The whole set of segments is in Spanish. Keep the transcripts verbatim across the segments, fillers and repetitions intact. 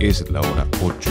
Es la hora ocho.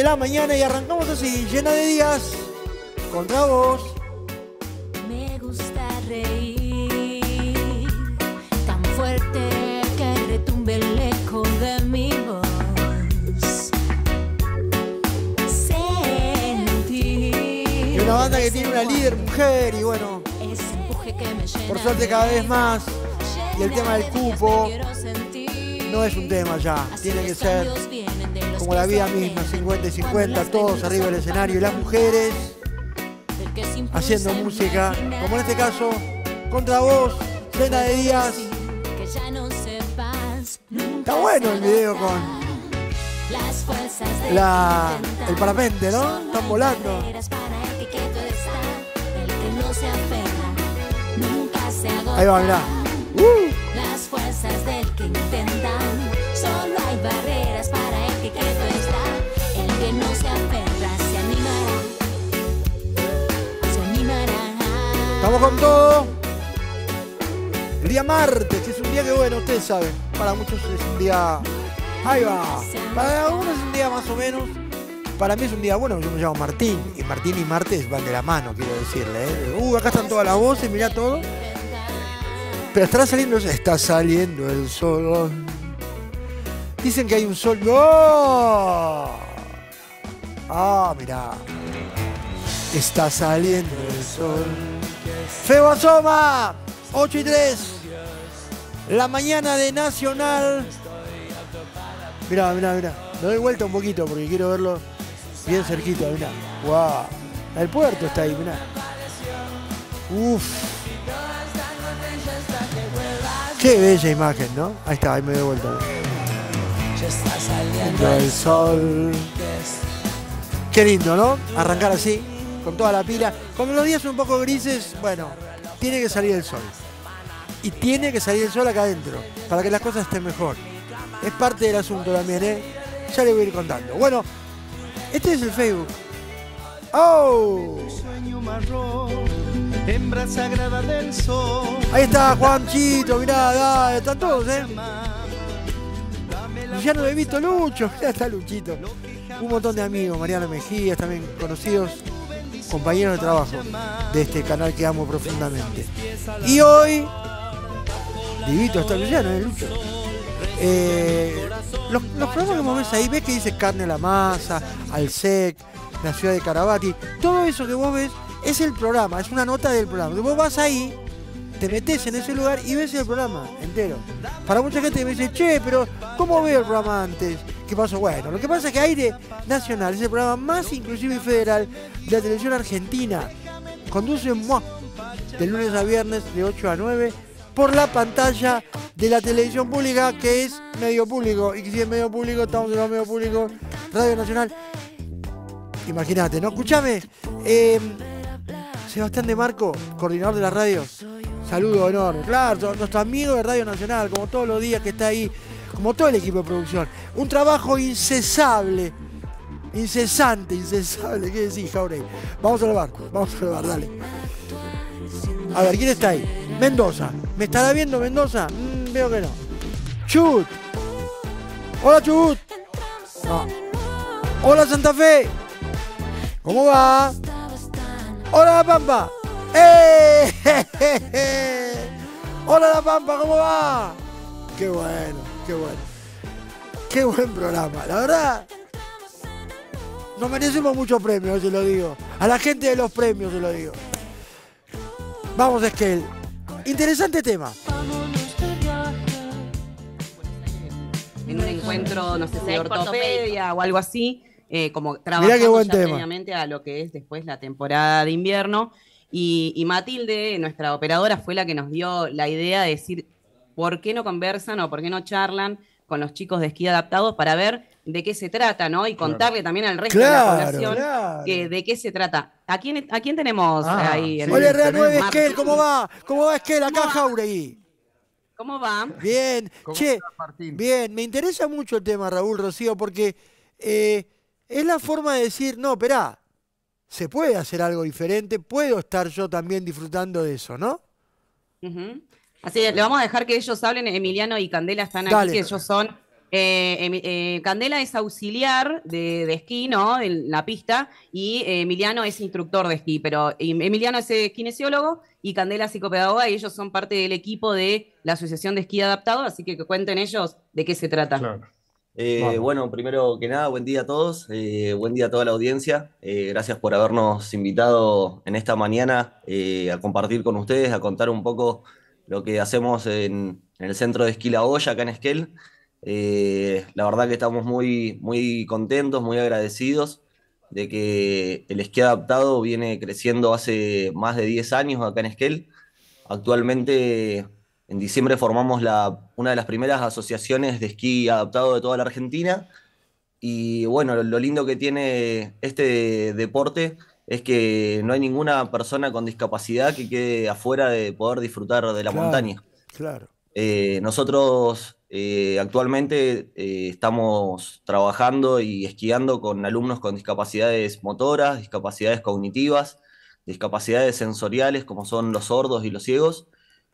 La mañana y arrancamos así, llena de días, contra vos. Me gusta reír, tan fuerte que retumbe el eco de mi voz. Sentir. Y una banda que tiene una líder mujer y bueno, por suerte cada vez más. Y el tema del cupo no es un tema ya, tiene que ser como la vida misma, cincuenta y cincuenta, todos arriba del escenario y las mujeres haciendo música, como en este caso, contra vos, llena de días. Está bueno el video con la, el parapente, ¿no? Están volando. Ahí va, mirá. Las fuerzas del que intentan, solo hay barreras para quieto está, el que no se aferra se animará, se animará. Estamos con todo. El día martes es un día que bueno, ustedes saben, para muchos es un día, ahí va, para algunos es un día más o menos, para mí es un día bueno, yo me llamo Martín, y Martín y martes van de la mano, quiero decirle, ¿eh? Uh, acá están todas las voces, mirá todo, pero estará saliendo, está saliendo el sol. Dicen que hay un sol. ¡No! ¡Ah, mirá! Está saliendo el sol. ¡Feo asoma! ocho y tres. La mañana de Nacional. Mirá, mirá, mirá. Me doy vuelta un poquito porque quiero verlo bien cerquita. Mirá. ¡Guau! Wow. El puerto está ahí, mirá. ¡Uf! ¡Qué bella imagen, ¿no? Ahí está, ahí me doy vuelta. Está saliendo el sol. Qué lindo, ¿no? Arrancar así, con toda la pila. Como los días son un poco grises, bueno, tiene que salir el sol. Y tiene que salir el sol acá adentro, para que las cosas estén mejor. Es parte del asunto también, ¿eh? Ya le voy a ir contando. Bueno, este es el Facebook. ¡Oh! Ahí está Juanchito, mirá, da, están todos, ¿eh? Ya no lo he visto, Lucho, ya está Luchito. Un montón de amigos, Mariano Mejías, también conocidos, compañeros de trabajo de este canal que amo profundamente. Y hoy, divito, está Luciano, ¿eh, Lucho? Eh, los, los programas que vos ves ahí, ves que dice Carne a la Masa, Al Sec, La Ciudad de Carabati, todo eso que vos ves es el programa, es una nota del programa. Vos vas ahí, te metés en ese lugar y ves el programa entero. Para mucha gente me dice, che, pero ¿cómo veo el programa antes? ¿Qué pasó? Bueno, lo que pasa es que Aire Nacional es el programa más inclusivo y federal de la televisión argentina. Conduce Moi, de lunes a viernes de ocho a nueve, por la pantalla de la televisión pública, que es medio público. Y que si es medio público, estamos en los medios públicos, Radio Nacional. Imagínate, ¿no? Escuchame, eh, Sebastián de Marco, coordinador de la radio. Saludo enorme, claro, nuestro amigo de Radio Nacional, como todos los días que está ahí, como todo el equipo de producción. Un trabajo incesable, incesante, incesable, ¿qué decís, Jauregui? Vamos al bar, vamos al bar, dale. A ver, ¿quién está ahí? Mendoza, ¿me estará viendo Mendoza? veo que no. Chut. Hola, Chut. No. Hola, Santa Fe. ¿Cómo va? Hola, La Pampa. ¡Eh! Hola, La Pampa, ¿cómo va? Qué bueno, qué bueno. Qué buen programa, la verdad. Nos merecemos muchos premios, se lo digo. A la gente de los premios, se lo digo. Vamos, Esquel. Interesante tema. En un encuentro, no sé, de ortopedia o algo así, eh, como trabajando previamente a lo que es después la temporada de invierno. Y, y Matilde, nuestra operadora, fue la que nos dio la idea de decir por qué no conversan o por qué no charlan con los chicos de esquí adaptados para ver de qué se trata, ¿no? Y claro, contarle también al resto claro, de la población claro. que, de qué se trata. ¿A quién, a quién tenemos ah, ahí? Sí, hola, R nueve, Esquel, ¿cómo va? ¿Cómo va, Esquel? Acá, ¿Cómo Jauregui. ¿Cómo va? Bien. ¿Cómo che, está, Martín? Bien, me interesa mucho el tema, Raúl Rocío, porque eh, es la forma de decir, no, esperá, se puede hacer algo diferente, puedo estar yo también disfrutando de eso, ¿no? Uh-huh. Así es, le vamos a dejar que ellos hablen. Emiliano y Candela están aquí, Dale. que ellos son... Eh, eh, Candela es auxiliar de, de esquí, ¿no? En la pista, y eh, Emiliano es instructor de esquí, pero Emiliano es eh, kinesiólogo y Candela es psicopedagoga, y ellos son parte del equipo de la Asociación de Esquí Adaptado, así que, que cuenten ellos de qué se trata. Claro. Eh, bueno, primero que nada, buen día a todos, eh, buen día a toda la audiencia, eh, gracias por habernos invitado en esta mañana eh, a compartir con ustedes, a contar un poco lo que hacemos en, en el Centro de Esquí La Hoya, acá en Esquel. Eh, la verdad que estamos muy, muy contentos, muy agradecidos de que el esquí adaptado viene creciendo hace más de diez años acá en Esquel. Actualmente... En diciembre formamos la, una de las primeras asociaciones de esquí adaptado de toda la Argentina. Y bueno, lo, lo lindo que tiene este deporte es que no hay ninguna persona con discapacidad que quede afuera de poder disfrutar de la claro, montaña. Claro. Eh, nosotros eh, actualmente eh, estamos trabajando y esquiando con alumnos con discapacidades motoras, discapacidades cognitivas, discapacidades sensoriales como son los sordos y los ciegos,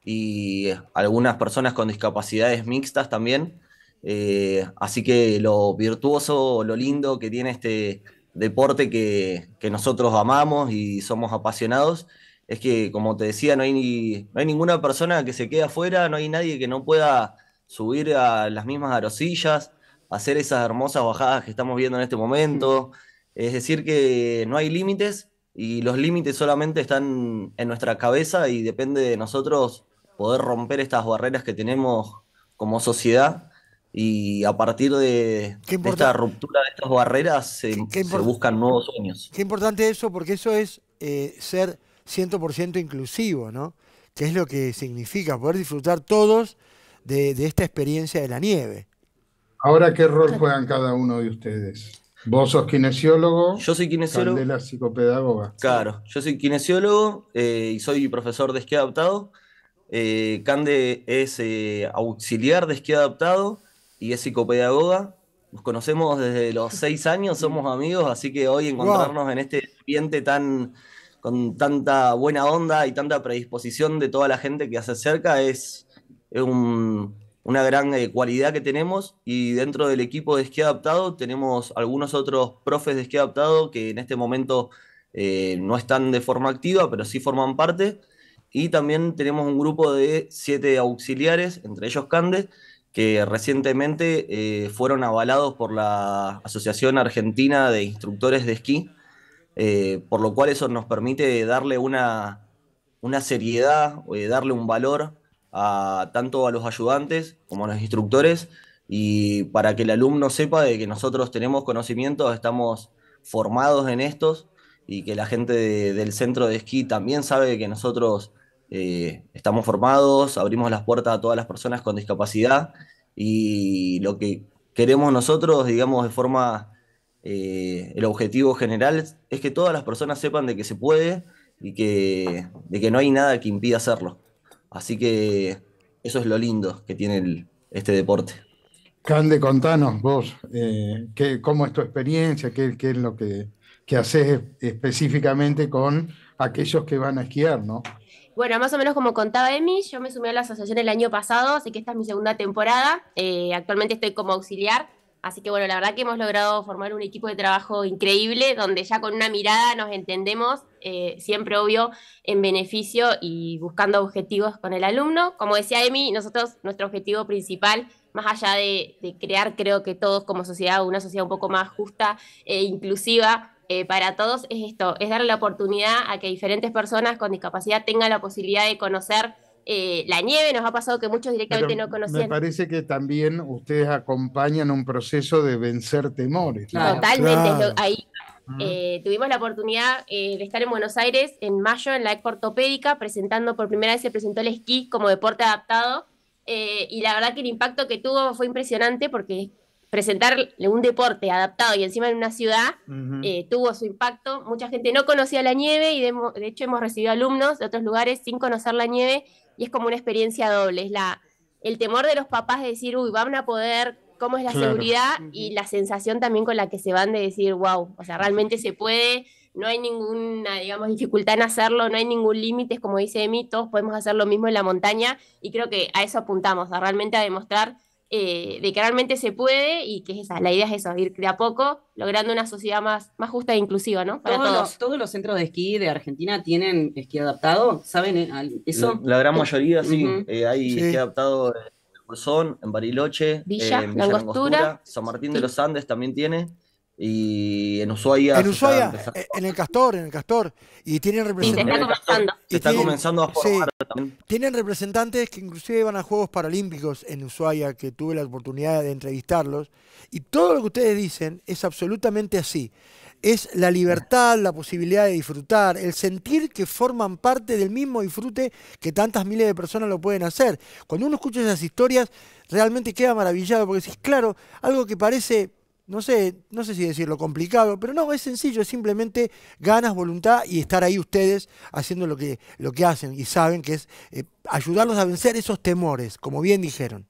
y algunas personas con discapacidades mixtas también. Eh, así que lo virtuoso, lo lindo que tiene este deporte que, que nosotros amamos y somos apasionados, es que, como te decía, no hay, ni, no hay ninguna persona que se quede afuera, no hay nadie que no pueda subir a las mismas arosillas, hacer esas hermosas bajadas que estamos viendo en este momento. Es decir que no hay límites, y los límites solamente están en nuestra cabeza, y depende de nosotros poder romper estas barreras que tenemos como sociedad, y a partir de, de esta ruptura de estas barreras se, se buscan nuevos sueños. Qué importante eso, porque eso es eh, ser cien por ciento inclusivo, ¿no? Que es lo que significa poder disfrutar todos de, de esta experiencia de la nieve. Ahora, ¿qué rol juegan cada uno de ustedes? Vos sos kinesiólogo. Yo soy kinesiólogo. Candela psicopedagoga. Claro, yo soy kinesiólogo eh, y soy profesor de esquí adaptado. Eh, Cande es eh, auxiliar de esquí adaptado y es psicopedagoga. Nos conocemos desde los seis años, somos amigos, así que hoy encontrarnos wow. en este ambiente tan con tanta buena onda y tanta predisposición de toda la gente que se acerca es, es un... una gran eh, cualidad que tenemos, y dentro del equipo de esquí adaptado tenemos algunos otros profes de esquí adaptado que en este momento eh, no están de forma activa, pero sí forman parte, y también tenemos un grupo de siete auxiliares, entre ellos Cande, que recientemente eh, fueron avalados por la Asociación Argentina de Instructores de Esquí, eh, por lo cual eso nos permite darle una, una seriedad, eh, darle un valor a, tanto a los ayudantes como a los instructores, y para que el alumno sepa de que nosotros tenemos conocimientos, estamos formados en estos, y que la gente de, del centro de esquí también sabe que nosotros eh, estamos formados, abrimos las puertas a todas las personas con discapacidad, y lo que queremos nosotros, digamos, de forma, eh, el objetivo general es que todas las personas sepan de que se puede, y que, de que no hay nada que impida hacerlo. Así que eso es lo lindo que tiene el, este deporte. Cande, contanos vos, eh, qué, cómo es tu experiencia, qué, qué es lo que, que haces específicamente con aquellos que van a esquiar, ¿no? Bueno, más o menos como contaba Emi, yo me sumé a la asociación el año pasado, así que esta es mi segunda temporada. Eh, actualmente estoy como auxiliar, así que bueno, la verdad que hemos logrado formar un equipo de trabajo increíble, donde ya con una mirada nos entendemos, eh, siempre obvio, en beneficio y buscando objetivos con el alumno. Como decía Emi, nosotros, nuestro objetivo principal, más allá de, de crear, creo que todos como sociedad, una sociedad un poco más justa e inclusiva, Eh, para todos es esto, es darle la oportunidad a que diferentes personas con discapacidad tengan la posibilidad de conocer eh, la nieve. Nos ha pasado que muchos directamente Pero no conocían. Me parece que también ustedes acompañan un proceso de vencer temores. Claro. Totalmente, claro. Ahí eh, tuvimos la oportunidad eh, de estar en Buenos Aires en mayo en la Expo Ortopédica, presentando por primera vez, se presentó el esquí como deporte adaptado, eh, y la verdad que el impacto que tuvo fue impresionante, porque presentar un deporte adaptado y encima en una ciudad, uh-huh. eh, tuvo su impacto. Mucha gente no conocía la nieve y de, de hecho hemos recibido alumnos de otros lugares sin conocer la nieve, y es como una experiencia doble. Es la, el temor de los papás de decir, uy, van a poder, cómo es la claro. seguridad, uh-huh. y la sensación también con la que se van de decir, wow, o sea, realmente se puede, no hay ninguna, digamos, dificultad en hacerlo, no hay ningún límite, es como dice Emi, todos podemos hacer lo mismo en la montaña, y creo que a eso apuntamos, a realmente a demostrar Eh, de que realmente se puede, y que es esa, la idea es eso, ir de a poco logrando una sociedad más, más justa e inclusiva, ¿no? Para todos, todos. Los, todos los centros de esquí de Argentina tienen esquí adaptado, ¿saben eh? eso? La, la gran mayoría, sí, uh-huh. eh, hay sí. esquí adaptado en Bolsón, en Bariloche, Villa, eh, en Villa Langostura, Langostura, San Martín sí. de los Andes también tiene, y en Ushuaia. En Ushuaia, en el Castor, en el Castor, y tienen representantes. Sí, se está comenzando. Se está tienen, comenzando a formar sí, también. Tienen representantes que inclusive van a Juegos Paralímpicos en Ushuaia, que tuve la oportunidad de entrevistarlos, y todo lo que ustedes dicen es absolutamente así. Es la libertad, la posibilidad de disfrutar, el sentir que forman parte del mismo disfrute que tantas miles de personas lo pueden hacer. Cuando uno escucha esas historias, realmente queda maravillado, porque decís, claro, algo que parece... No sé, no sé si decirlo complicado, pero no, es sencillo, es simplemente ganas, voluntad y estar ahí ustedes haciendo lo que, lo que hacen, y saben que es eh, ayudarlos a vencer esos temores, como bien dijeron.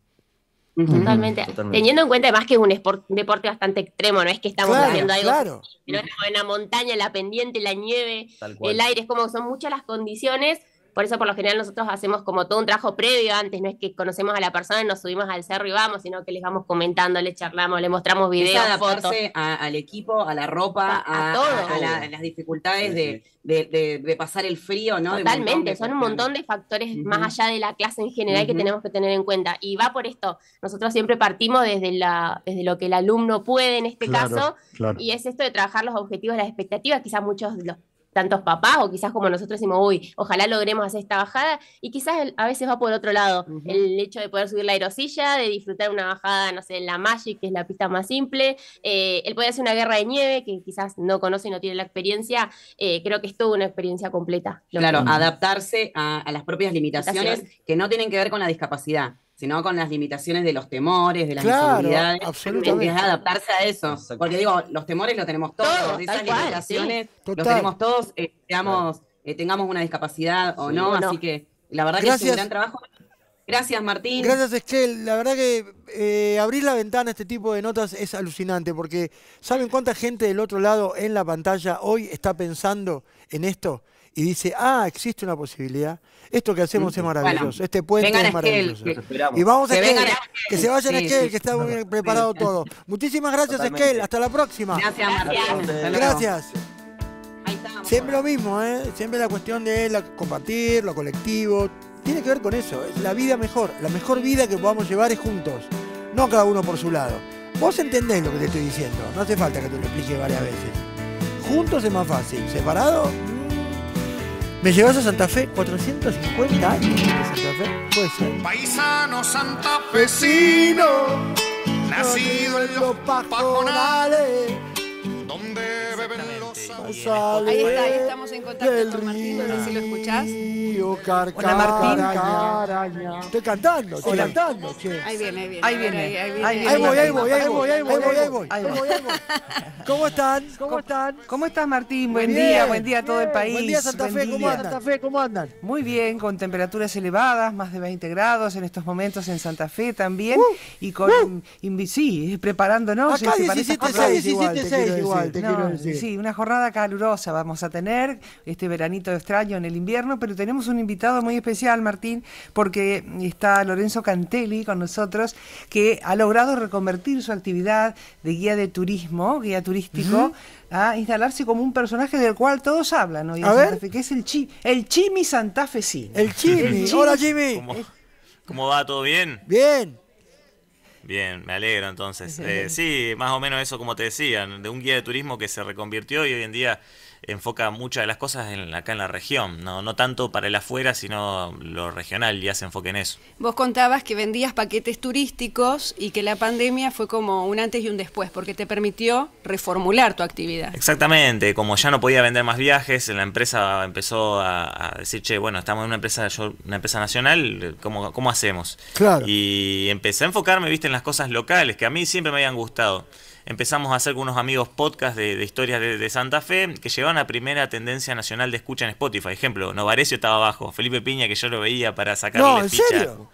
Totalmente. Totalmente. Teniendo en cuenta además que es un, esport, un deporte bastante extremo, no es que estamos claro, haciendo algo claro. en la montaña, en la pendiente, en la nieve, el aire, es como son muchas las condiciones. Por eso por lo general nosotros hacemos como todo un trabajo previo antes, no es que conocemos a la persona y nos subimos al cerro y vamos, sino que les vamos comentando, les charlamos, les mostramos videos, fotos. A, al equipo, a la ropa, a, a, todo, a, a, la, a las dificultades sí, de, sí. De, de, de pasar el frío, ¿no? Totalmente, de son un montón de factores uh-huh. más allá de la clase en general uh-huh. que tenemos que tener en cuenta. Y va por esto, nosotros siempre partimos desde, la, desde lo que el alumno puede en este claro, caso, claro. y es esto de trabajar los objetivos, las expectativas, quizás muchos los tantos papás, o quizás como nosotros decimos, uy, ojalá logremos hacer esta bajada, y quizás a veces va por otro lado, uh-huh. el hecho de poder subir la aerosilla, de disfrutar una bajada, no sé, en la Magic, que es la pista más simple, eh, el poder hacer una guerra de nieve, que quizás no conoce y no tiene la experiencia, eh, creo que es toda una experiencia completa. Claro, que... adaptarse a, a las propias limitaciones, limitaciones que no tienen que ver con la discapacidad, sino con las limitaciones de los temores, de las claro, inseguridades, absolutamente. Es adaptarse a eso, porque digo, los temores los tenemos todos, todos esas limitaciones sí. los tenemos todos, eh, digamos, eh, tengamos una discapacidad o sí, no, bueno. así que la verdad gracias. Que es un gran trabajo. Gracias, Martín. Gracias, Esquel. La verdad que eh, abrir la ventana a este tipo de notas es alucinante, porque ¿saben cuánta gente del otro lado en la pantalla hoy está pensando en esto? Y dice, ah, existe una posibilidad. Esto que hacemos mm, es maravilloso. Bueno, este puente es maravilloso. Esquel, que, y vamos a Esquel, que se vayan sí, a Esquel, sí, que está muy sí, preparado sí. todo. Muchísimas gracias, totalmente. Esquel. Hasta la próxima. Gracias, Martín. Gracias. Ahí está, siempre lo mismo, ¿eh? Siempre la cuestión de la, compartir, lo colectivo. Tiene que ver con eso. La vida mejor. La mejor vida que podamos llevar es juntos. No cada uno por su lado. Vos entendés lo que te estoy diciendo. No hace falta que te lo explique varias veces. Juntos es más fácil. Separado... ¿Me llevas a Santa Fe? cuatrocientos cincuenta años de Santa Fe. Puede ser. Paisano santafesino, nacido en los Pajonales, donde beben los aguas. Ahí está, ahí estamos en contacto con Martín, no sé si lo escuchás. Hola Martín. Estoy cantando, estoy cantando. Ahí viene, ahí viene. Ahí viene, ahí viene. Ahí voy, ahí voy, ahí voy, ahí voy, ahí voy. Ahí voy, ahí voy. ¿Cómo están? ¿Cómo están? ¿Cómo estás, Martín? Buen bien, día, buen día a todo bien. El país. Buen día, Santa Fe, ¿cómo andan? Santa Fe, ¿cómo andan? Muy bien, con temperaturas elevadas, más de veinte grados en estos momentos en Santa Fe también. Uh, y con, uh, in, sí, preparándonos. Acá diecisiete seis, diecisiete seis igual, te quiero decir. Sí, una jornada cada calurosa vamos a tener, este veranito extraño en el invierno, pero tenemos un invitado muy especial, Martín, porque está Lorenzo Cantelli con nosotros, que ha logrado reconvertir su actividad de guía de turismo, guía turístico, uh-huh. a instalarse como un personaje del cual todos hablan hoy en Santa Fe, que es el, chi, el Chimi Santafecino. El Chimi, el Chimi. Hola Chimi. ¿Cómo, ¿Cómo va? ¿Todo bien? Bien. Bien, me alegro entonces. Eh, sí, más o menos eso como te decía, de un guía de turismo que se reconvirtió y hoy en día enfoca muchas de las cosas en, acá en la región, no, no tanto para el afuera, sino lo regional, ya se enfoca en eso. Vos contabas que vendías paquetes turísticos y que la pandemia fue como un antes y un después, porque te permitió reformular tu actividad. Exactamente, como ya no podía vender más viajes, la empresa empezó a, a decir, che, bueno, estamos en una empresa, yo, una empresa nacional, ¿cómo, cómo hacemos? Claro. Y empecé a enfocarme, viste, en las cosas locales, que a mí siempre me habían gustado. Empezamos a hacer con unos amigos podcast de, de historias de, de Santa Fe que llevaban a primera tendencia nacional de escucha en Spotify. Ejemplo, Novarecio estaba abajo, Felipe Piña, que yo lo veía para sacarle no, ¿en ficha. Serio?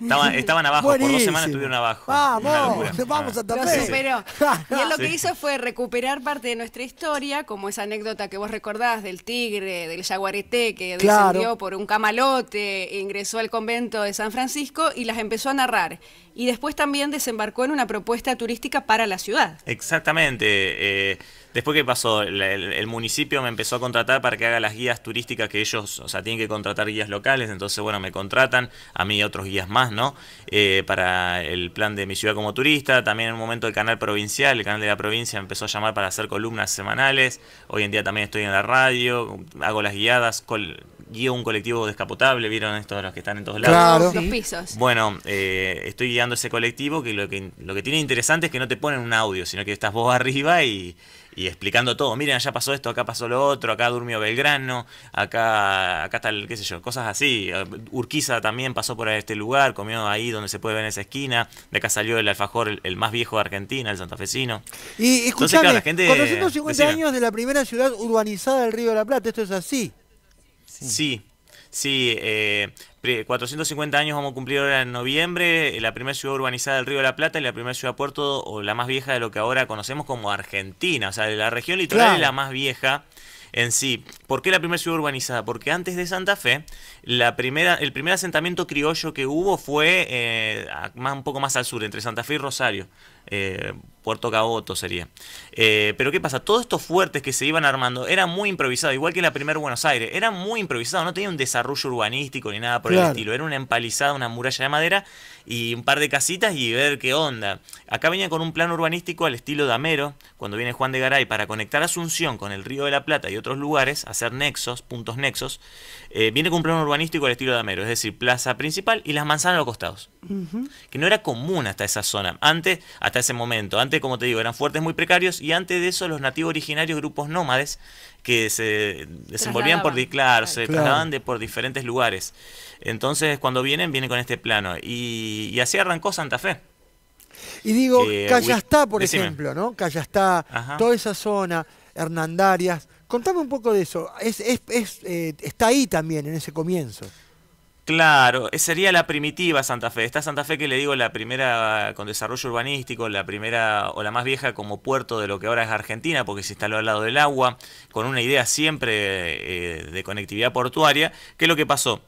Estaban, estaban abajo, buenísimo. Por dos semanas estuvieron abajo. ¡Vamos! ¡Vamos a tapar! Lo superó. Y él lo que hizo fue recuperar parte de nuestra historia, como esa anécdota que vos recordás del tigre, del yaguareté, que claro. descendió por un camalote, ingresó al convento de San Francisco y las empezó a narrar. Y después también desembarcó en una propuesta turística para la ciudad. Exactamente. Eh, Después, ¿qué pasó? El, el, el municipio me empezó a contratar para que haga las guías turísticas que ellos, o sea, tienen que contratar guías locales, entonces, bueno, me contratan, a mí y otros guías más, ¿no? Eh, para el plan de mi ciudad como turista, también en un momento el canal provincial, el canal de la provincia empezó a llamar para hacer columnas semanales, hoy en día también estoy en la radio, hago las guiadas, col, guío un colectivo descapotable, ¿vieron estos los que están en todos lados? Claro. Los pisos. Bueno, eh, estoy guiando ese colectivo que lo, que lo que tiene interesante es que no te ponen un audio, sino que estás vos arriba y... y explicando todo, miren, allá pasó esto, acá pasó lo otro, acá durmió Belgrano, acá acá tal, qué sé yo, cosas así. Urquiza también pasó por este lugar, comió ahí donde se puede ver en esa esquina, de acá salió el alfajor, el, el más viejo de Argentina, el santafesino. Y escuchame, claro, la gente, cuatrocientos cincuenta decime, años de la primera ciudad urbanizada del Río de la Plata, ¿esto es así? Sí, sí, sí eh... cuatrocientos cincuenta años vamos a cumplir ahora en noviembre, la primera ciudad urbanizada del Río de la Plata y la primera ciudad puerto, o la más vieja de lo que ahora conocemos como Argentina, o sea, de la región litoral claro. es la más vieja en sí. ¿Por qué la primera ciudad urbanizada? Porque antes de Santa Fe, la primera, el primer asentamiento criollo que hubo fue eh, más, un poco más al sur, entre Santa Fe y Rosario. Eh, Puerto Caboto sería. Eh, pero ¿qué pasa? Todos estos fuertes que se iban armando eran muy improvisados, igual que la primera Buenos Aires. Era muy improvisado, no tenía un desarrollo urbanístico ni nada por claro. el estilo. Era una empalizada, una muralla de madera y un par de casitas y ver qué onda. Acá venía con un plan urbanístico al estilo Damero, cuando viene Juan de Garay, para conectar Asunción con el Río de la Plata y otros lugares, hacer nexos, puntos nexos. Eh, viene con un plan urbanístico al estilo Damero, es decir, plaza principal y las manzanas a los costados. Uh-huh. Que no era común hasta esa zona. Antes, hasta ese momento, antes, como te digo, eran fuertes muy precarios y antes de eso los nativos originarios, grupos nómades, que se desenvolvían por, claro, se claro. trasladaban de, por diferentes lugares. Entonces, cuando vienen, vienen con este plano. Y, y así arrancó Santa Fe. Y digo, eh, Callastá, por decime. Ejemplo, ¿no? Callastá, ajá. toda esa zona, Hernandarias. Contame un poco de eso. Es, es, es, eh, está ahí también, en ese comienzo. Claro, sería la primitiva Santa Fe. Esta Santa Fe que le digo la primera con desarrollo urbanístico, la primera o la más vieja como puerto de lo que ahora es Argentina, porque se instaló al lado del agua, con una idea siempre eh, de conectividad portuaria. ¿Qué es lo que pasó?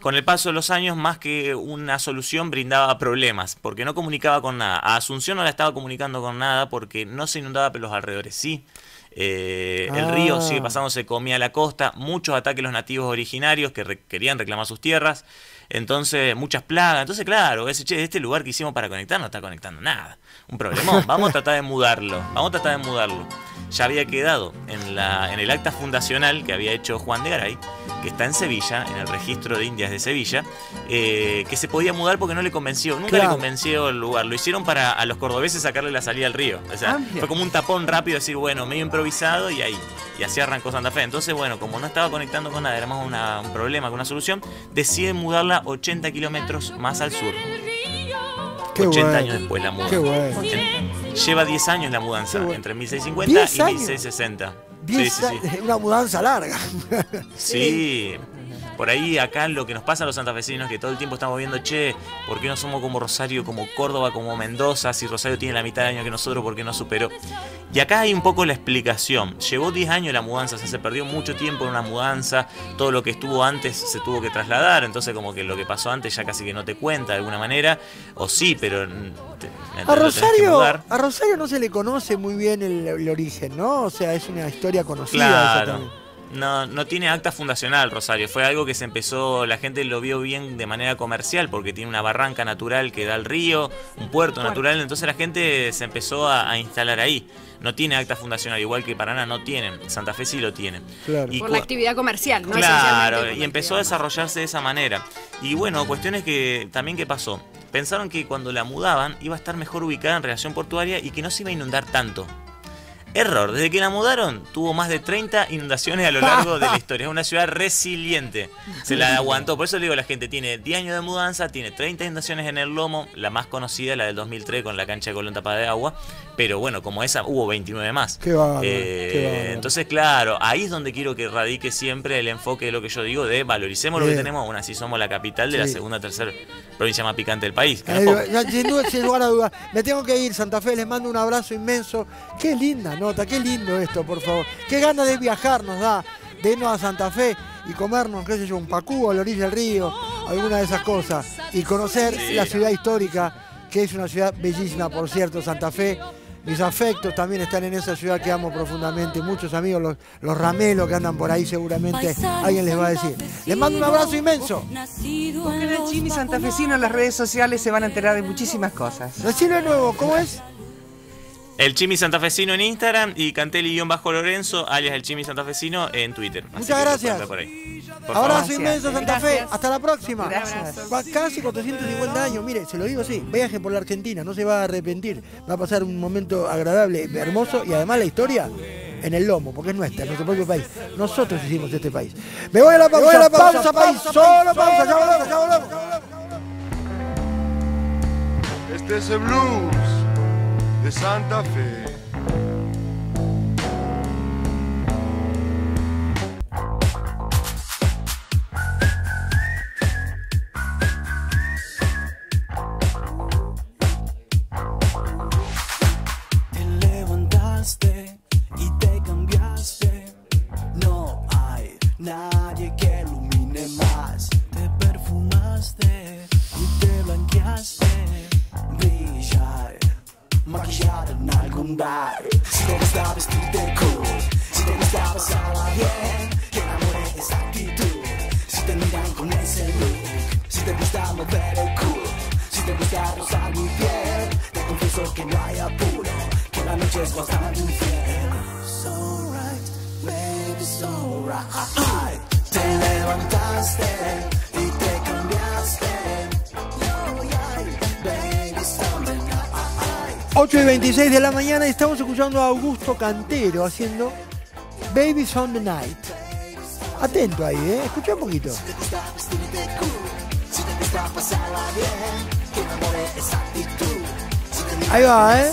Con el paso de los años, más que una solución, brindaba problemas, porque no comunicaba con nada. A Asunción no la estaba comunicando con nada porque no se inundaba por los alrededores, sí. Eh, ah. El río sigue pasándose, comía la costa, muchos ataques a los nativos originarios que re querían reclamar sus tierras, entonces muchas plagas, entonces claro, ese, che, este lugar que hicimos para conectar no está conectando nada, un problemón, vamos a tratar de mudarlo, vamos a tratar de mudarlo. Ya había quedado en, la, en el acta fundacional que había hecho Juan de Garay, que está en Sevilla, en el Registro de Indias de Sevilla, eh, que se podía mudar porque no le convenció, nunca claro. le convenció el lugar. Lo hicieron para a los cordobeses sacarle la salida al río. O sea, Amplio. Fue como un tapón rápido, decir, bueno, medio improvisado y ahí. Y así arrancó Santa Fe. Entonces, bueno, como no estaba conectando con nada, era más una, un problema que una solución, deciden mudarla ochenta kilómetros más al sur. Qué ochenta bueno. años después la mudanza. Qué bueno. Lleva diez años la mudanza, bueno. entre mil seiscientos cincuenta y mil seiscientos sesenta. Sí, sí, sí. Una mudanza larga. Sí, Por ahí acá lo que nos pasa a los santafesinos, que todo el tiempo estamos viendo, che, ¿por qué no somos como Rosario, como Córdoba, como Mendoza? Si Rosario tiene la mitad de año que nosotros, ¿por qué no superó? Y acá hay un poco la explicación. Llevó diez años la mudanza, o sea, se perdió mucho tiempo en una mudanza. Todo lo que estuvo antes se tuvo que trasladar, entonces como que lo que pasó antes ya casi que no te cuenta de alguna manera. O sí, pero... Te, a, Rosario, a Rosario no se le conoce muy bien el, el origen, ¿no? O sea, es una historia conocida. Claro. Esa también. No, no tiene acta fundacional Rosario, fue algo que se empezó, la gente lo vio bien de manera comercial porque tiene una barranca natural que da al río, un puerto natural, entonces la gente se empezó a, a instalar ahí. No tiene acta fundacional, igual que Paraná no tienen, Santa Fe sí lo tienen. Claro. Y por la actividad comercial, ¿no? Claro, y empezó a desarrollarse de esa manera. Y bueno, cuestiones que también que pasó. Pensaron que cuando la mudaban iba a estar mejor ubicada en relación portuaria y que no se iba a inundar tanto. Error, desde que la mudaron tuvo más de treinta inundaciones a lo largo de la historia. Es una ciudad resiliente, se la aguantó. Por eso le digo a la gente, tiene diez años de mudanza, tiene treinta inundaciones en el lomo. La más conocida, la del dos mil tres con la cancha de Colón tapada de agua. Pero bueno, como esa, hubo veintinueve más. Qué vale, eh, qué vale. Entonces, claro, ahí es donde quiero que radique siempre el enfoque de lo que yo digo, de valoricemos bien lo que tenemos. Aún así somos la capital de sí. la segunda, tercera provincia más picante del país. Ay, ya, sin, duda, sin lugar a dudas. Me tengo que ir, Santa Fe, les mando un abrazo inmenso. Qué linda nota, qué lindo esto, por favor. Qué ganas de viajar nos da, de irnos a Santa Fe y comernos, qué sé yo, un pacú a la orilla del río, alguna de esas cosas. Y conocer sí. la ciudad histórica, que es una ciudad bellísima, por cierto, Santa Fe. Mis afectos también están en esa ciudad que amo profundamente. Muchos amigos, los, los ramelos que andan por ahí, seguramente alguien les va a decir. Les mando un abrazo inmenso. Busquen El Chimi Santafecino en las redes sociales, se van a enterar de muchísimas cosas. Decirlo de nuevo, ¿cómo es? El Chimi Santafecino en Instagram y Cantelli-Lorenzo, alias El Chimi Santafecino, en Twitter. Así Muchas gracias. Por ahí. Por Abrazo inmenso, Santa gracias. Fe. Hasta la próxima. Gracias. Va casi cuatrocientos cincuenta años. Mire, se lo digo así. Viaje por la Argentina. No se va a arrepentir. Va a pasar un momento agradable, hermoso. Y además la historia en el lomo, porque es nuestra, es nuestro propio país. Nosotros hicimos este país. Me voy a la pausa. Me voy a la pausa, pausa, pausa, país. Pausa, solo pausa. Ya volvemos, ya volvemos. Este es el blues de Santa Fe. Te levantaste y te cambiaste. No hay nadie que ilumine más. Te perfumaste y te blanqueaste. Brillar maquillada en algún bar. Si te gusta vestirte cool, si te gusta pasarla bien, que la muere esa actitud. Si te miran con ese look, si te gusta mover el culo, si te gusta rozar mi piel, te confieso que no hay apuro, que la noche es bastante infiel. It's alright, baby, it's alright. Te levantaste y te cambiaste. ocho y veintiséis de la mañana y estamos escuchando a Augusto Cantero haciendo Babies on the Night. Atento ahí, ¿eh? Escucha un poquito. Si te gusta vestirte cool, si te gusta pasarla bien, que me more esa actitud. Si te gusta. Ahí va, ¿eh?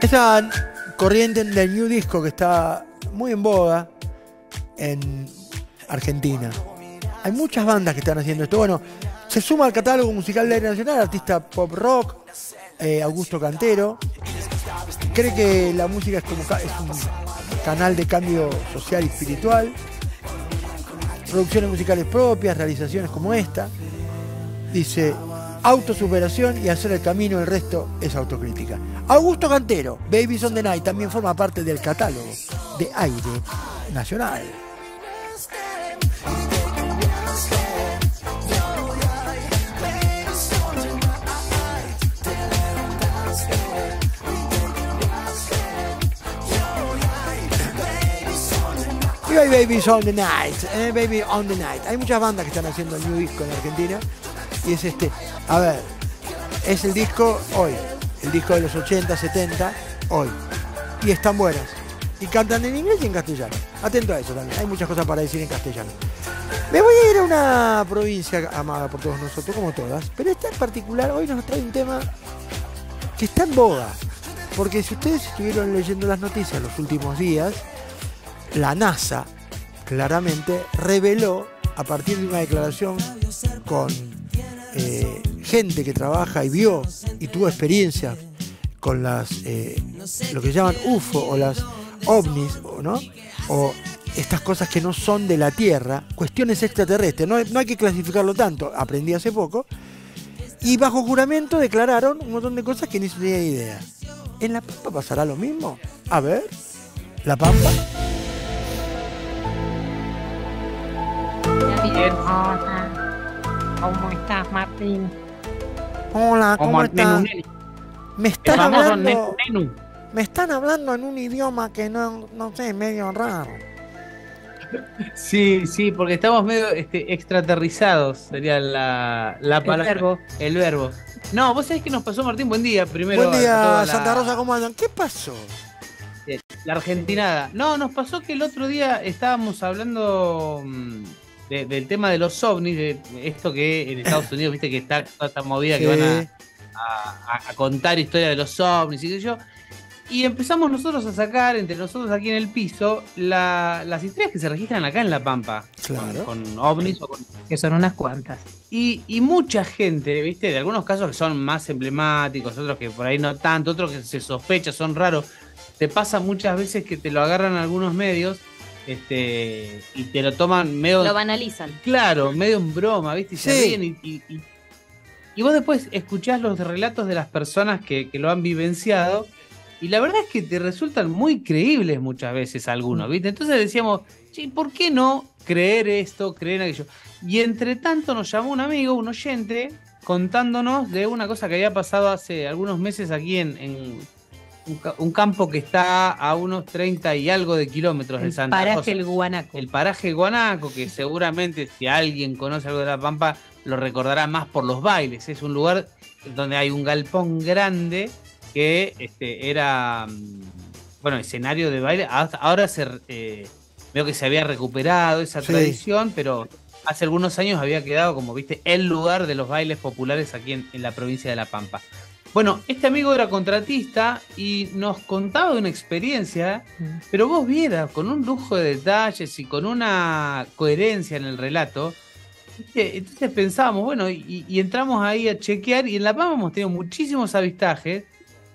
Esa corriente del new disco que está muy en boga en Argentina. Hay muchas bandas que están haciendo esto. Bueno, se suma al catálogo musical de Aire Nacional, artista pop rock, eh, Augusto Cantero. Cree que la música es, como ca es un canal de cambio social y espiritual. Producciones musicales propias, realizaciones como esta. Dice, autosuperación y hacer el camino, el resto es autocrítica. Augusto Cantero, Babies on the Night, también forma parte del catálogo de Aire Nacional. Babies on the Night, eh, Baby on the Night. Hay muchas bandas que están haciendo el new disco en Argentina. Y es este, a ver, es el disco hoy, el disco de los ochenta, setenta, hoy. Y están buenas. Y cantan en inglés y en castellano. Atento a eso también, hay muchas cosas para decir en castellano. Me voy a ir a una provincia amada por todos nosotros, como todas. Pero esta en particular hoy nos trae un tema que está en boga. Porque si ustedes estuvieron leyendo las noticias los últimos días, la NASA claramente reveló, a partir de una declaración con eh, gente que trabaja y vio y tuvo experiencia con las eh, lo que llaman U F O o las ovnis, ¿no? O estas cosas que no son de la Tierra, cuestiones extraterrestres, no, no hay que clasificarlo tanto, aprendí hace poco, y bajo juramento declararon un montón de cosas que ni se tenía idea. ¿En La Pampa pasará lo mismo? A ver, La Pampa. Hola, ¿cómo estás, Martín? Hola, ¿cómo estás? Me están hablando... Me están hablando en un idioma que no, no sé, medio raro. Sí, sí, porque estamos medio este, extraterrizados, sería la, la palabra. El verbo. el verbo. No, vos sabés qué nos pasó, Martín. Buen día, primero. Buen día, Santa Rosa, ¿cómo andan? ¿Qué pasó? La argentinada. No, nos pasó que el otro día estábamos hablando de, del tema de los ovnis, de esto que en Estados Unidos, viste que está toda esta movida, sí, que van a, a, a contar historia de los ovnis y qué sé yo. Y empezamos nosotros a sacar, entre nosotros aquí en el piso, la, las historias que se registran acá en La Pampa. Claro. Con, con ovnis o con... Que son unas cuantas. Y, y mucha gente, ¿viste? De algunos casos que son más emblemáticos, otros que por ahí no tanto, otros que se sospecha, son raros. Te pasa muchas veces que te lo agarran algunos medios este y te lo toman medio... Lo banalizan. Claro, medio en broma, ¿viste? Y sí. Se ríen y, y, y, y vos después escuchás los relatos de las personas que, que lo han vivenciado. Y la verdad es que te resultan muy creíbles muchas veces algunos, ¿viste? Entonces decíamos, sí, ¿por qué no creer esto, creer aquello? Y entre tanto nos llamó un amigo, un oyente, contándonos de una cosa que había pasado hace algunos meses aquí en, en un, un campo que está a unos treinta y algo de kilómetros de Santa Rosa. El Paraje el Guanaco. El Paraje el Guanaco, que seguramente si alguien conoce algo de La Pampa, lo recordará más por los bailes. Es un lugar donde hay un galpón grande que este, era, bueno, escenario de baile. Ahora se, eh, veo que se había recuperado esa sí. tradición, pero hace algunos años había quedado como, viste, el lugar de los bailes populares aquí en, en la provincia de La Pampa. Bueno, este amigo era contratista y nos contaba de una experiencia, pero vos vieras, con un lujo de detalles y con una coherencia en el relato. Entonces pensábamos, bueno, y, y entramos ahí a chequear, y en La Pampa hemos tenido muchísimos avistajes.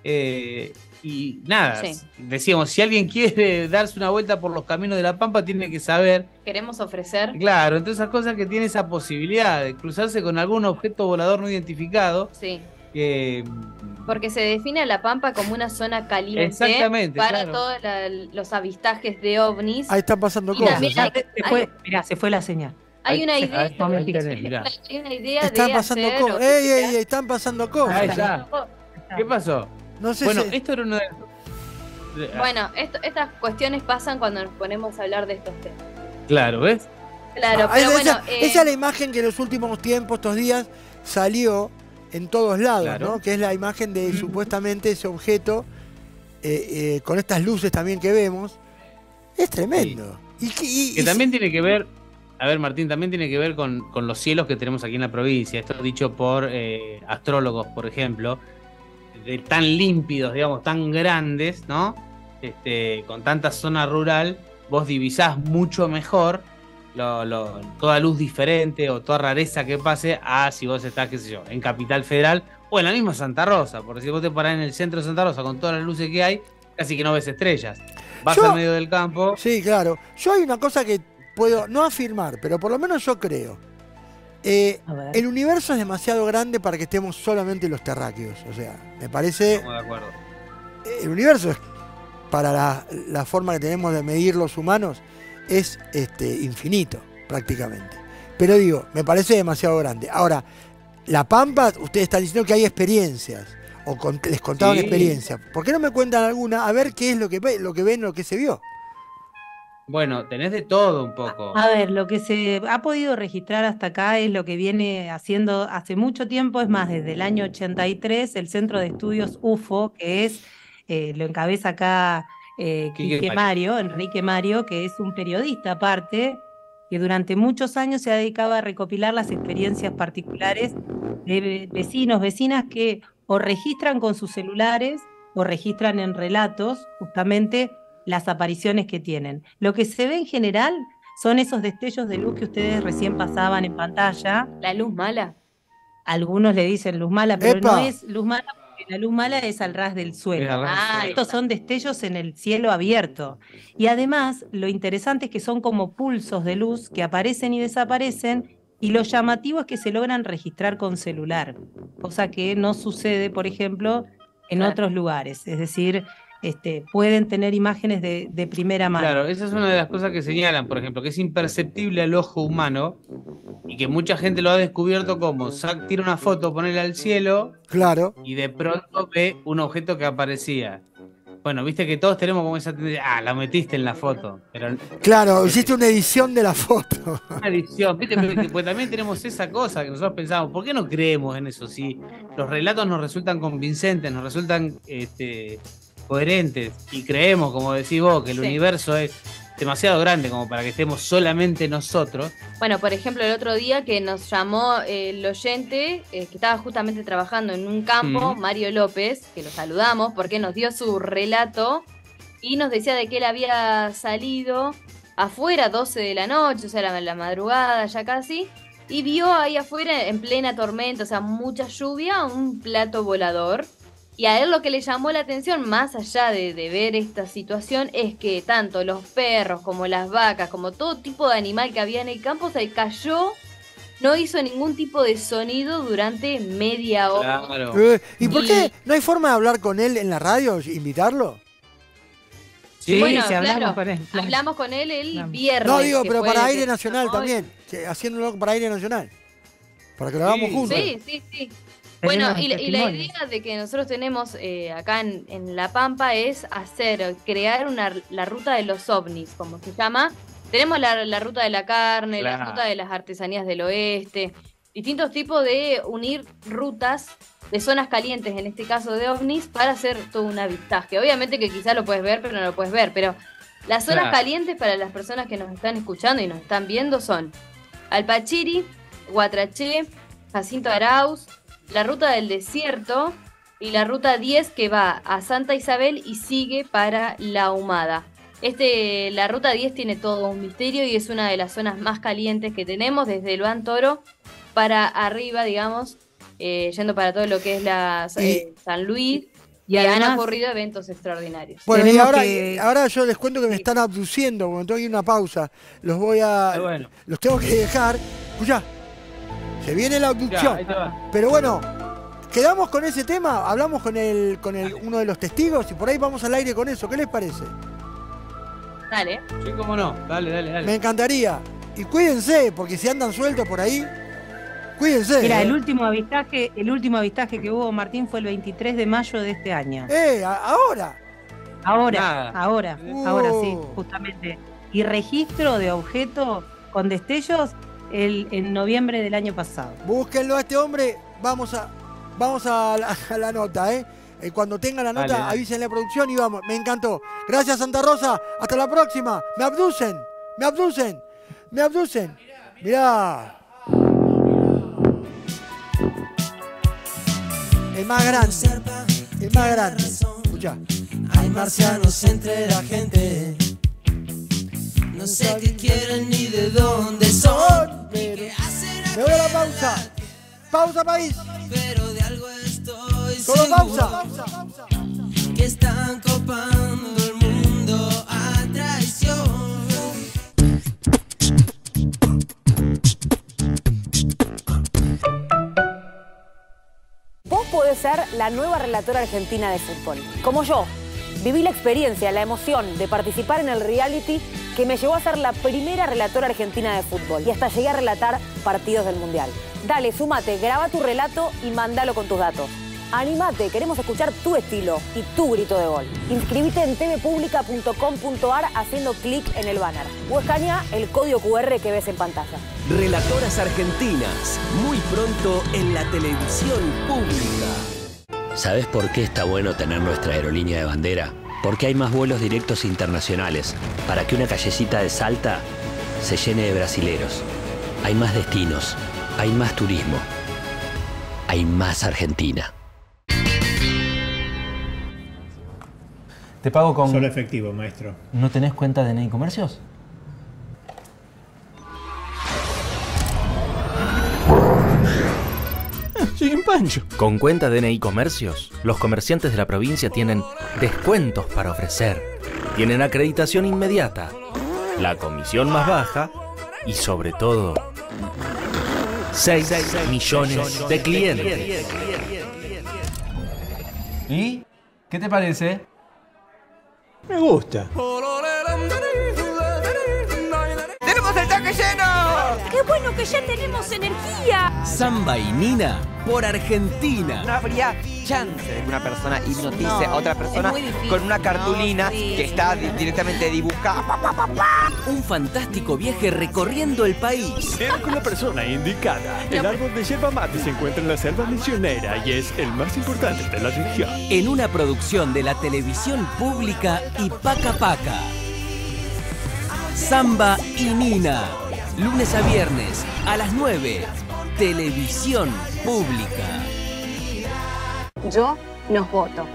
Eh, y nada, sí. decíamos, si alguien quiere darse una vuelta por los caminos de La Pampa, tiene que saber. Queremos ofrecer. Claro, entonces esas cosas que tiene esa posibilidad de cruzarse con algún objeto volador no identificado. Sí. Eh, Porque se define a La Pampa como una zona caliente. Exactamente, para claro. todos los avistajes de ovnis. Ahí están pasando y cosas. Mirá, se, fue, mirá, se fue la señal. Hay una idea, hay una idea, hay una idea están de pasando hacer... Co ey, ey, están pasando cosas. Ahí está. ¿Qué pasó? No sé bueno, si... esto era una de... Bueno, esto, estas cuestiones pasan cuando nos ponemos a hablar de estos temas. Claro, ¿ves? Claro, ah, pero esa, bueno... Eh... Esa es la imagen que en los últimos tiempos, estos días, salió en todos lados, claro. ¿no? Que es la imagen de supuestamente ese objeto, eh, eh, con estas luces también que vemos. Es tremendo. Sí. Y, y, que y, también y... tiene que ver... A ver, Martín, también tiene que ver con, con los cielos que tenemos aquí en la provincia. Esto dicho por eh, astrólogos, por ejemplo, de tan límpidos, digamos, tan grandes, ¿no? Este, con tanta zona rural, vos divisás mucho mejor lo, lo, toda luz diferente o toda rareza que pase a si vos estás, qué sé yo, en Capital Federal o en la misma Santa Rosa. Porque si vos te parás en el centro de Santa Rosa con todas las luces que hay, casi que no ves estrellas. Vas yo, al medio del campo. Sí, claro. Yo hay una cosa que puedo no afirmar, pero por lo menos yo creo. Eh, el universo es demasiado grande para que estemos solamente los terráqueos. O sea, me parece... Estamos de acuerdo. El universo, es, para la, la forma que tenemos de medir los humanos, es este, infinito, prácticamente. Pero digo, me parece demasiado grande. Ahora, La Pampa, ustedes están diciendo que hay experiencias, o con, les contaban sí. experiencias. ¿Por qué no me cuentan alguna? A ver qué es lo que, lo que ven, lo que se vio. Bueno, tenés de todo un poco. A ver, lo que se ha podido registrar hasta acá es lo que viene haciendo hace mucho tiempo, es más, desde el año ochenta y tres, el Centro de Estudios U F O, que es, eh, lo encabeza acá eh, Enrique Mario, Enrique Mario, que es un periodista aparte, que durante muchos años se ha dedicado a recopilar las experiencias particulares de vecinos, vecinas que o registran con sus celulares o registran en relatos, justamente, las apariciones que tienen. Lo que se ve en general son esos destellos de luz que ustedes recién pasaban en pantalla. ¿La luz mala? Algunos le dicen luz mala, pero ¡epa! No es luz mala, porque la luz mala es al ras del suelo. Ah, estos son destellos en el cielo abierto. Y además, lo interesante es que son como pulsos de luz que aparecen y desaparecen, y lo llamativo es que se logran registrar con celular, cosa que no sucede, por ejemplo, en claro. otros lugares. Es decir, este, pueden tener imágenes de, de primera mano. Claro, esa es una de las cosas que señalan, por ejemplo, que es imperceptible al ojo humano y que mucha gente lo ha descubierto como, Zac tira una foto, ponela al cielo, claro, y de pronto ve un objeto que aparecía. Bueno, viste que todos tenemos como esa tendencia, ah, la metiste en la foto. Pero... claro, hiciste una edición de la foto. Una edición, viste, pues también tenemos esa cosa que nosotros pensamos, ¿por qué no creemos en eso? Si los relatos nos resultan convincentes, nos resultan este, coherentes, y creemos, como decís vos, que el sí. universo es demasiado grande como para que estemos solamente nosotros. Bueno, por ejemplo, el otro día que nos llamó eh, el oyente, eh, que estaba justamente trabajando en un campo, mm. Mario López, que lo saludamos porque nos dio su relato, y nos decía de que él había salido afuera doce de la noche, o sea, la, la madrugada ya casi, y vio ahí afuera en plena tormenta, o sea, mucha lluvia, un plato volador. Y a él lo que le llamó la atención, más allá de, de ver esta situación, es que tanto los perros como las vacas, como todo tipo de animal que había en el campo, se cayó, no hizo ningún tipo de sonido durante media hora. Claro. Eh, ¿Y por y... qué? ¿No hay forma de hablar con él en la radio, invitarlo? Sí, bueno, si hablamos claro, con él. Claro. Hablamos con él el no. viernes. No, digo, pero para Aire Nacional también, haciéndolo para Aire Nacional, para que lo hagamos sí, juntos. Sí, sí, sí. Bueno, y, y la idea de que nosotros tenemos eh, acá en, en La Pampa es hacer, crear una, la ruta de los ovnis, como se llama. Tenemos la, la ruta de la carne, claro. la ruta de las artesanías del oeste, distintos tipos de unir rutas de zonas calientes, en este caso de ovnis, para hacer todo un avistaje. Obviamente que quizás lo puedes ver, pero no lo puedes ver. Pero las zonas claro. calientes para las personas que nos están escuchando y nos están viendo son Alpachiri, Guatraché, Jacinto Arauz, la ruta del desierto y la ruta diez que va a Santa Isabel y sigue para La Ahumada. Este, la ruta diez tiene todo un misterio y es una de las zonas más calientes que tenemos, desde el Van Toro para arriba, digamos, eh, yendo para todo lo que es la eh, San Luis, y, y además, han ocurrido eventos extraordinarios. Bueno, y ahora, que... ahora yo les cuento que me están abduciendo, bueno, tengo que ir a una pausa, los voy a... Bueno. Los tengo que dejar. Escuchá. Se viene la abducción. Ya, pero bueno, quedamos con ese tema, hablamos con el con el, uno de los testigos y por ahí vamos al aire con eso. ¿Qué les parece? Dale. Sí, cómo no. Dale, dale, dale. Me encantaría. Y cuídense, porque si andan sueltos por ahí, cuídense. Mira, eh. el último avistaje, el último avistaje que hubo, Martín, fue el veintitrés de mayo de este año. Eh, ahora. Ahora, Nada. ahora, uh. ahora sí, justamente. Y registro de objeto con destellos. El, en noviembre del año pasado. Búsquenlo a este hombre, vamos a, vamos a, la, a la nota, ¿eh? Eh, cuando tengan la nota, vale, avísenle a producción y vamos. Me encantó. Gracias, Santa Rosa. Hasta la próxima. Me abducen, me abducen, me abducen. Mirá. El más grande, el más grande. Escuchá. Hay marcianos entre la gente. No sé qué quieren ni de dónde son. Pero me voy a la pausa. Pausa, país. Pero de algo estoy seguro. Solo pausa. Que están copando el mundo a traición. Vos podés ser la nueva relatora argentina de fútbol, como yo. Viví la experiencia, la emoción de participar en el reality que me llevó a ser la primera relatora argentina de fútbol y hasta llegué a relatar partidos del Mundial. Dale, súmate, graba tu relato y mándalo con tus datos. Anímate, queremos escuchar tu estilo y tu grito de gol. Inscribite en t v pública punto com punto a r haciendo clic en el banner o escanea el código cu erre que ves en pantalla. Relatoras argentinas, muy pronto en la televisión pública. ¿Sabés por qué está bueno tener nuestra aerolínea de bandera? Porque hay más vuelos directos internacionales, para que una callecita de Salta se llene de brasileros. Hay más destinos, hay más turismo, hay más Argentina. ¿Te pago con...? Solo efectivo, maestro. ¿No tenés cuenta de N I comercios? siguen pancho. Con cuenta D N I Comercios, los comerciantes de la provincia tienen descuentos para ofrecer. Tienen acreditación inmediata, la comisión más baja y sobre todo, seis millones de clientes. ¿Y qué te parece? Me gusta. ¡Tenemos el tanque lleno! ¡Qué bueno que ya tenemos energía! Samba y Nina por Argentina. No habría chance de que una persona hipnotice no, a otra persona difícil, con una cartulina no, sí, que está directamente dibujada. Un fantástico viaje recorriendo el país. Es con la persona indicada. El árbol de yerba mate se encuentra en la selva misionera y es el más importante de la región. En una producción de la Televisión Pública y Paca Paca. Samba y Nina, lunes a viernes a las nueve, Televisión Pública. Yo nos voto.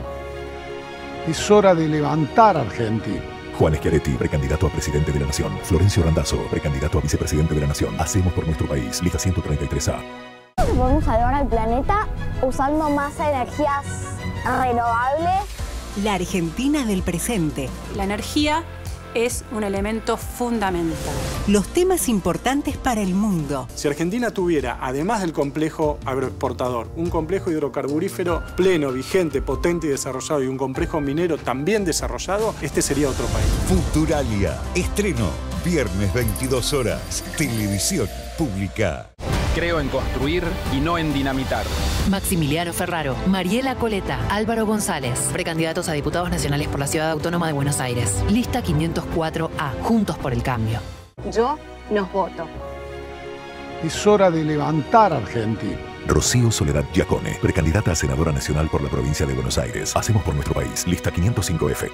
Es hora de levantar Argentina. Juan Schiaretti, precandidato a presidente de la Nación. Florencio Randazzo, precandidato a vicepresidente de la Nación. Hacemos por nuestro país, lista ciento treinta y tres A. Vamos a salvar al planeta usando más energías renovables. La Argentina del presente. La energía es un elemento fundamental. Los temas importantes para el mundo. Si Argentina tuviera, además del complejo agroexportador, un complejo hidrocarburífero pleno, vigente, potente y desarrollado, y un complejo minero también desarrollado, este sería otro país. Futuralia, estreno, viernes veintidós horas, Televisión Pública. Creo en construir y no en dinamitar. Maximiliano Ferraro, Mariela Coleta, Álvaro González, precandidatos a diputados nacionales por la Ciudad Autónoma de Buenos Aires. Lista quinientos cuatro A, Juntos por el Cambio. Yo nos voto. Es hora de levantar Argentina. Rocío Soledad Giacone, precandidata a senadora nacional por la provincia de Buenos Aires. Hacemos por nuestro país. Lista quinientos cinco F.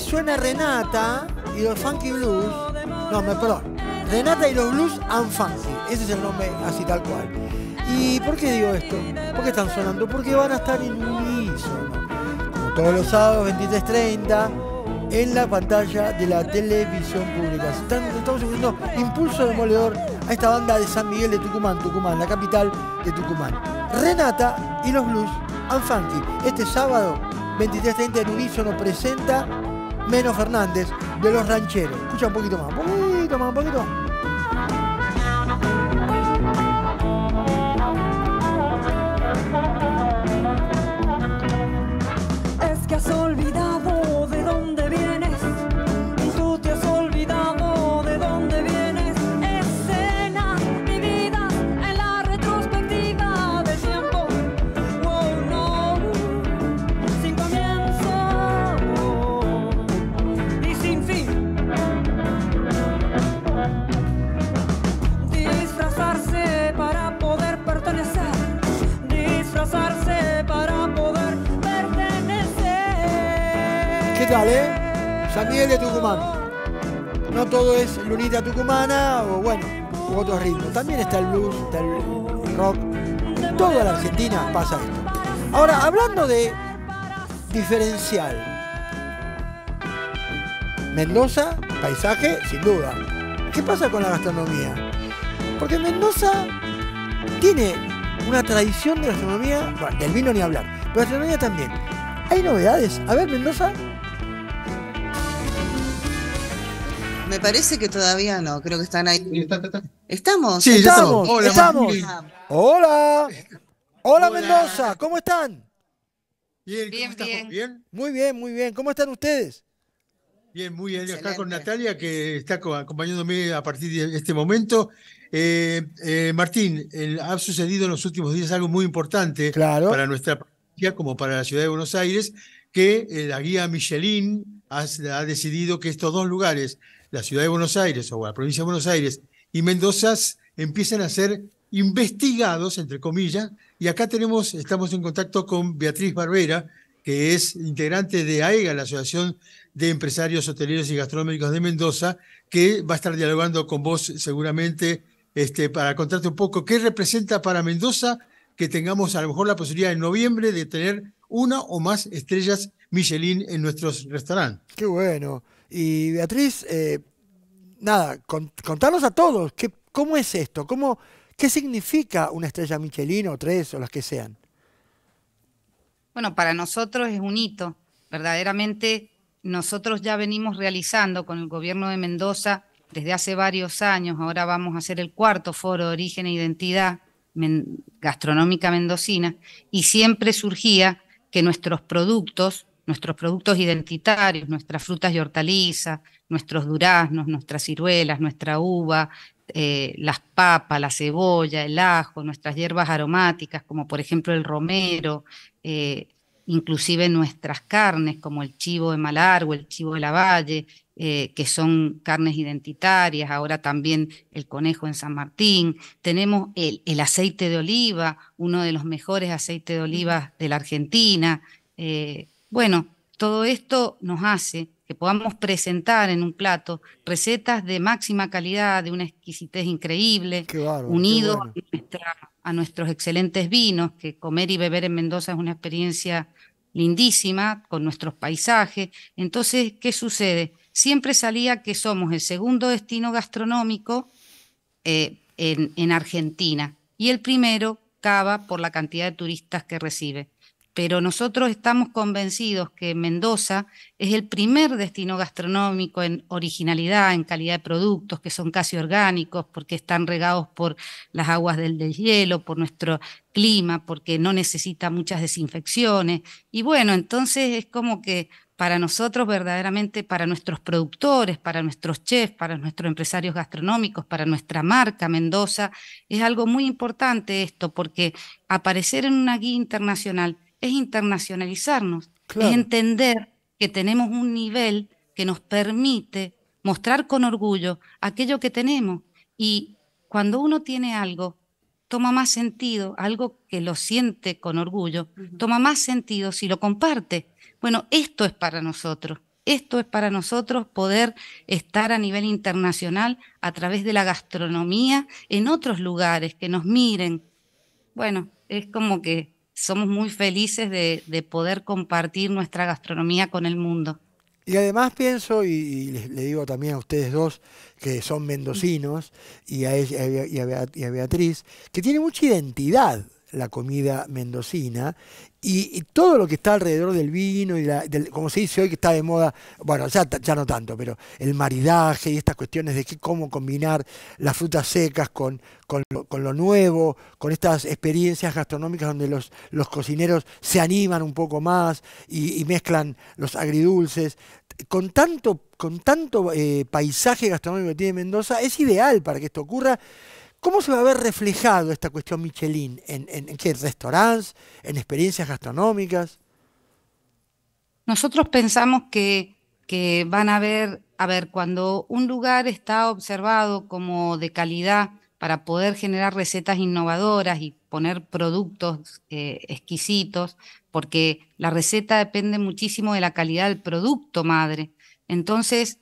Suena Renata y los Funky Blues. No, perdón. Renata y los Blues and Funky. Ese es el nombre así tal cual. ¿Y por qué digo esto? ¿Por qué están sonando? Porque van a estar en unísono. Como todos los sábados, veintitrés treinta, en la pantalla de la Televisión Pública. Están, estamos ofreciendo impulso demoledor a esta banda de San Miguel de Tucumán, Tucumán, la capital de Tucumán. Renata y los Blues and Funky. Este sábado, veintitrés treinta, en unísono presenta Meno Fernández, de Los Rancheros. Escucha un poquito más, un poquito más, un poquito más. Es que has olvidado de dónde vienes, tú te has olvidado de dónde vienes. Escenas vividas en la retrospectiva del tiempo. Oh no, sin comienzo. Disfrazarse para poder pertenecer, disfrazarse para poder pertenecer. ¿Qué tal, eh? San Miguel de Tucumán. No todo es lunita tucumana o bueno, u otros ritmos. También está el blues, está el rock. En toda la Argentina pasa esto. Ahora, hablando de diferencial. Mendoza, paisaje, sin duda. ¿Qué pasa con la gastronomía? Porque Mendoza tiene una tradición de gastronomía, bueno, del vino ni hablar, pero gastronomía también. ¿Hay novedades? A ver, Mendoza. Me parece que todavía no, creo que están ahí. ¿Estamos? Sí, estamos. Hola. Estamos. Hola. Hola, hola. Mendoza, ¿cómo están? Bien, ¿cómo bien, estás? Bien. bien. Muy bien, muy bien. ¿Cómo están ustedes? Bien, muy bien. Excelente. Está con Natalia, que está acompañándome a partir de este momento. Eh, eh, Martín, eh, ha sucedido en los últimos días algo muy importante claro. para nuestra provincia como para la ciudad de Buenos Aires, que eh, la guía Michelin ha, ha decidido que estos dos lugares, la ciudad de Buenos Aires o la provincia de Buenos Aires y Mendoza, empiezan a ser investigados, entre comillas, y acá tenemos, estamos en contacto con Beatriz Barbera, que es integrante de A E G A, la Asociación de Empresarios Hoteleros y Gastronómicos de Mendoza, que va a estar dialogando con vos seguramente este, para contarte un poco qué representa para Mendoza que tengamos a lo mejor la posibilidad en noviembre de tener una o más estrellas Michelin en nuestros restaurantes. Qué bueno. Y Beatriz, eh, nada, con, contanos a todos, ¿qué, ¿cómo es esto? ¿Cómo... ¿Qué significa una estrella Michelin o tres o las que sean? Bueno, para nosotros es un hito. Verdaderamente nosotros ya venimos realizando con el gobierno de Mendoza desde hace varios años. Ahora vamos a hacer el cuarto foro de origen e identidad men- gastronómica mendocina. Y siempre surgía que nuestros productos, nuestros productos identitarios, nuestras frutas y hortalizas, nuestros duraznos, nuestras ciruelas, nuestra uva... Eh, las papas, la cebolla, el ajo, nuestras hierbas aromáticas, como por ejemplo el romero, eh, inclusive nuestras carnes, como el chivo de Malargüe, el chivo de la Valle, eh, que son carnes identitarias, ahora también el conejo en San Martín. Tenemos el, el aceite de oliva, uno de los mejores aceites de oliva de la Argentina. Eh, bueno, todo esto nos hace... que podamos presentar en un plato recetas de máxima calidad, de una exquisitez increíble, claro, unido bueno. a, nuestra, a nuestros excelentes vinos, que comer y beber en Mendoza es una experiencia lindísima, con nuestros paisajes. Entonces, ¿qué sucede? Siempre salía que somos el segundo destino gastronómico eh, en, en Argentina, y el primero, Cava, por la cantidad de turistas que recibe. Pero nosotros estamos convencidos que Mendoza es el primer destino gastronómico en originalidad, en calidad de productos que son casi orgánicos, porque están regados por las aguas del deshielo, por nuestro clima, porque no necesita muchas desinfecciones. Y bueno, entonces es como que para nosotros verdaderamente, para nuestros productores, para nuestros chefs, para nuestros empresarios gastronómicos, para nuestra marca Mendoza, es algo muy importante esto, porque aparecer en una guía internacional es internacionalizarnos, claro. es entender que tenemos un nivel que nos permite mostrar con orgullo aquello que tenemos. Y cuando uno tiene algo, toma más sentido, algo que lo siente con orgullo, uh-huh. toma más sentido si lo comparte. Bueno, esto es para nosotros. Esto es para nosotros poder estar a nivel internacional a través de la gastronomía en otros lugares, que nos miren. Bueno, es como que... somos muy felices de, de poder compartir nuestra gastronomía con el mundo. Y además pienso, y, y le, le digo también a ustedes dos, que son mendocinos, y a, ella, y, a, y a Beatriz, que tiene mucha identidad la comida mendocina, y, y todo lo que está alrededor del vino, y la, del, como se dice hoy que está de moda, bueno, ya, ya no tanto, pero el maridaje y estas cuestiones de que, cómo combinar las frutas secas con, con, lo, con lo nuevo, con estas experiencias gastronómicas donde los, los cocineros se animan un poco más y, y mezclan los agridulces. Con tanto, con tanto eh, paisaje gastronómico que tiene Mendoza, es ideal para que esto ocurra. ¿Cómo se va a ver reflejado esta cuestión Michelin? ¿En, en, en qué? ¿Restaurantes? ¿En experiencias gastronómicas? Nosotros pensamos que, que van a ver, a ver, cuando un lugar está observado como de calidad para poder generar recetas innovadoras y poner productos eh, exquisitos, porque la receta depende muchísimo de la calidad del producto madre. Entonces,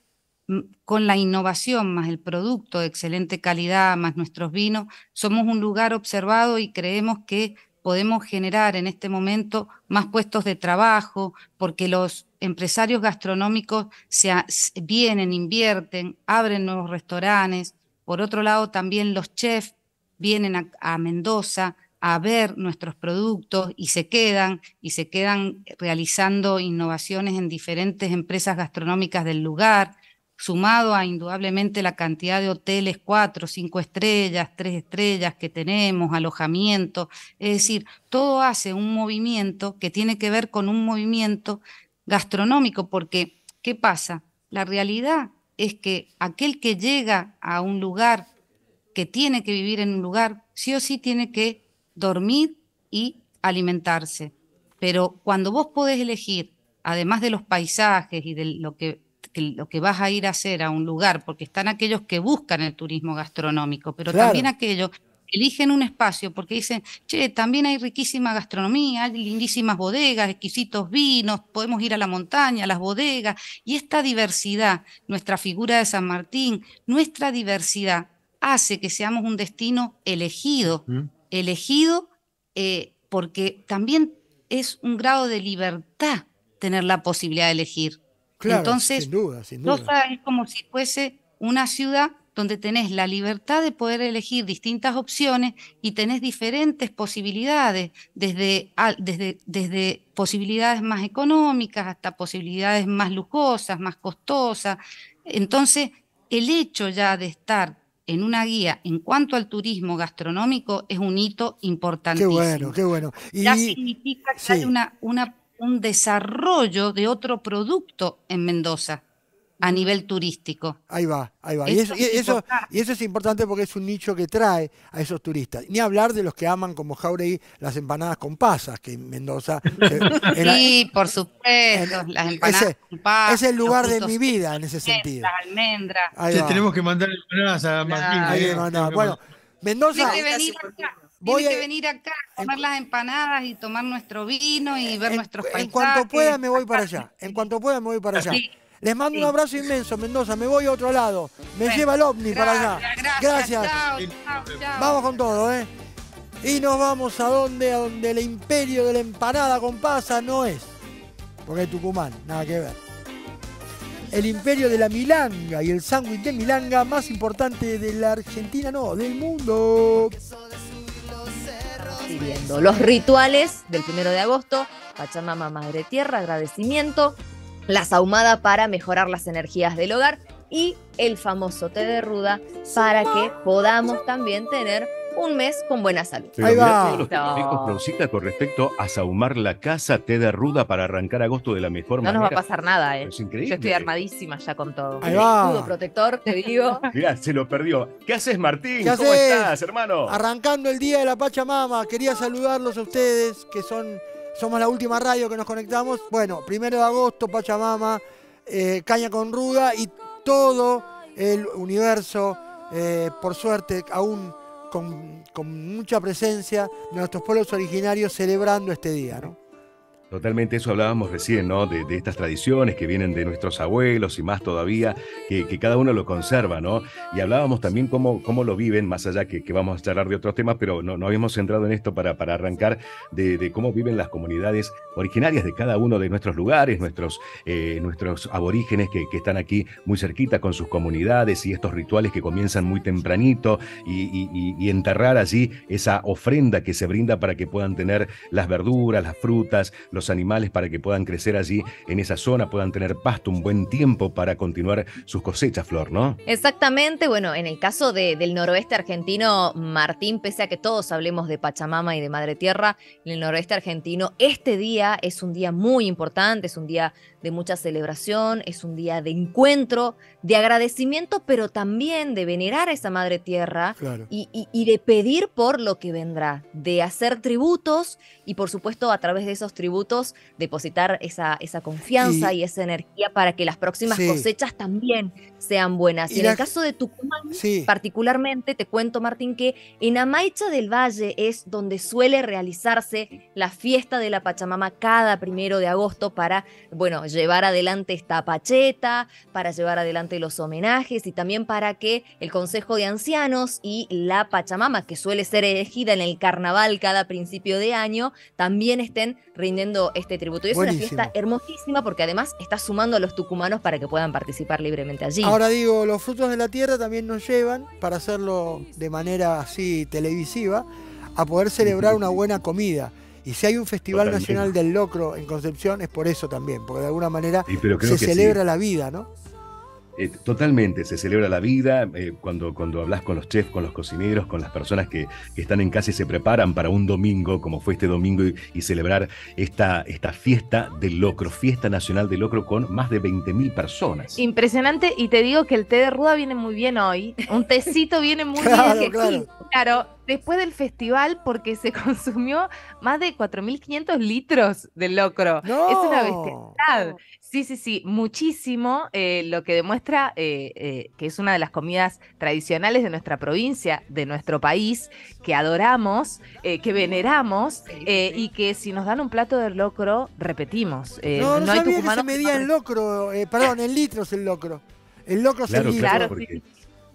con la innovación, más el producto de excelente calidad, más nuestros vinos, somos un lugar observado y creemos que podemos generar en este momento más puestos de trabajo, porque los empresarios gastronómicos se vienen, invierten, abren nuevos restaurantes. Por otro lado, también los chefs vienen a, a Mendoza a ver nuestros productos y se quedan, y se quedan realizando innovaciones en diferentes empresas gastronómicas del lugar. sumado a indudablemente la cantidad de hoteles cuatro, cinco estrellas, tres estrellas que tenemos, alojamiento, es decir, todo hace un movimiento que tiene que ver con un movimiento gastronómico, porque ¿qué pasa? La realidad es que aquel que llega a un lugar, que tiene que vivir en un lugar, sí o sí tiene que dormir y alimentarse, pero cuando vos podés elegir, además de los paisajes y de lo que Que lo que vas a ir a hacer a un lugar, porque están aquellos que buscan el turismo gastronómico, pero claro, también aquellos que eligen un espacio porque dicen, che, también hay riquísima gastronomía, hay lindísimas bodegas, exquisitos vinos, podemos ir a la montaña, a las bodegas, y esta diversidad, nuestra figura de San Martín, nuestra diversidad hace que seamos un destino elegido, ¿Mm? elegido eh, porque también es un grado de libertad tener la posibilidad de elegir. Claro, entonces, sin duda, sin duda. Rosa es como si fuese una ciudad donde tenés la libertad de poder elegir distintas opciones y tenés diferentes posibilidades, desde, desde, desde posibilidades más económicas hasta posibilidades más lujosas, más costosas. Entonces, el hecho ya de estar en una guía en cuanto al turismo gastronómico es un hito importantísimo. Qué bueno, qué bueno. Y ya significa que sí, hay una... una un desarrollo de otro producto en Mendoza a nivel turístico. Ahí va, ahí va. Eso y, eso, es y, eso, y eso es importante porque es un nicho que trae a esos turistas. Ni hablar de los que aman, como Jauregui, las empanadas con pasas, que en Mendoza... Era, sí, por supuesto, en, las empanadas ese, con pasas. Es el lugar de mi vida en ese sentido. Las almendras. Ahí va. Tenemos que mandar empanadas a Martín. Ahí eh, no, no. Bueno, Mendoza... Voy Tiene que a... venir acá, comer en... las empanadas y tomar nuestro vino y ver en, nuestros paisajes. En cuanto pueda me voy para allá, en cuanto pueda me voy para allá. Sí. Les mando sí. un abrazo inmenso, Mendoza, me voy a otro lado, me bueno, lleva el ovni para allá. Gracias. gracias. Chao, chao, chao. Vamos con todo, ¿eh? Y nos vamos a donde, a donde el imperio de la empanada con pasa no es, porque es Tucumán, nada que ver. El imperio de la milanga y el sándwich de milanga más importante de la Argentina, no, del mundo. Viviendo los rituales del primero de agosto, Pachamama, Madre Tierra, agradecimiento, la sahumada para mejorar las energías del hogar y el famoso té de ruda para que podamos también tener un mes con buena salud. Pero ahí va. Todos los técnicos, Florcita, con respecto a sahumar la casa, té de ruda para arrancar agosto de la mejor manera. No nos va a pasar nada, ¿eh? Es increíble. Yo estoy armadísima ya con todo. Ahí va. Escudo protector, te digo. Mirá, se lo perdió. ¿Qué haces, Martín? ¿Qué ¿Cómo haces? estás, hermano? Arrancando el día de la Pachamama, quería saludarlos a ustedes, que son somos la última radio que nos conectamos. Bueno, primero de agosto, Pachamama, eh, caña con ruda y todo el universo, eh, por suerte, aún... Con, con mucha presencia de nuestros pueblos originarios celebrando este día, ¿no? Totalmente, eso hablábamos recién, ¿no? De, de estas tradiciones que vienen de nuestros abuelos y más todavía, que, que cada uno lo conserva, ¿no? Y hablábamos también cómo, cómo lo viven, más allá que, que vamos a charlar de otros temas, pero no, no habíamos centrado en esto para, para arrancar de, de cómo viven las comunidades originarias de cada uno de nuestros lugares, nuestros, eh, nuestros aborígenes que, que están aquí muy cerquita con sus comunidades y estos rituales que comienzan muy tempranito y, y, y enterrar allí esa ofrenda que se brinda para que puedan tener las verduras, las frutas, los animales para que puedan crecer allí en esa zona, puedan tener pasto, un buen tiempo para continuar sus cosechas, Flor, ¿no? Exactamente, bueno, en el caso de, del noroeste argentino, Martín, pese a que todos hablemos de Pachamama y de Madre Tierra, en el noroeste argentino este día es un día muy importante, es un día de mucha celebración, es un día de encuentro, de agradecimiento, pero también de venerar a esa Madre Tierra, claro, y, y, y de pedir por lo que vendrá, de hacer tributos y por supuesto a través de esos tributos depositar esa, esa confianza y, y esa energía para que las próximas sí. cosechas también sean buenas. Y, y en la, el caso de Tucumán, sí. particularmente, te cuento, Martín, que en Amaicha del Valle es donde suele realizarse la fiesta de la Pachamama cada primero de agosto para, bueno, llevar adelante esta pacheta, para llevar adelante los homenajes y también para que el Consejo de Ancianos y la Pachamama, que suele ser elegida en el carnaval cada principio de año, también estén rindiendo este tributo. Y es Buenísimo. una fiesta hermosísima porque además está sumando a los tucumanos para que puedan participar libremente allí. Ahora digo, los frutos de la tierra también nos llevan, para hacerlo de manera así televisiva, a poder celebrar una buena comida. Y si hay un Festival Totalmente. Nacional del Locro en Concepción es por eso también, porque de alguna manera sí, se celebra sí. la vida, ¿no? Eh, totalmente, se celebra la vida, eh, cuando, cuando hablas con los chefs, con los cocineros, con las personas que, que están en casa y se preparan para un domingo, como fue este domingo, y, y celebrar esta, esta fiesta del locro, fiesta nacional del locro con más de veinte mil personas. Impresionante, y te digo que el té de ruda viene muy bien hoy, un tecito viene muy claro, bien, claro. Sí, claro, después del festival, porque se consumió más de cuatro mil quinientos litros de locro, no. Es una bestialidad. Sí, sí, sí, muchísimo, eh, lo que demuestra eh, eh, que es una de las comidas tradicionales de nuestra provincia, de nuestro país, que adoramos, eh, que veneramos, eh, y que si nos dan un plato de locro, repetimos. Eh, no, no, no sabía hay que se medía que... en locro, eh, perdón, en litros el locro. El locro se mide. Claro, claro, porque...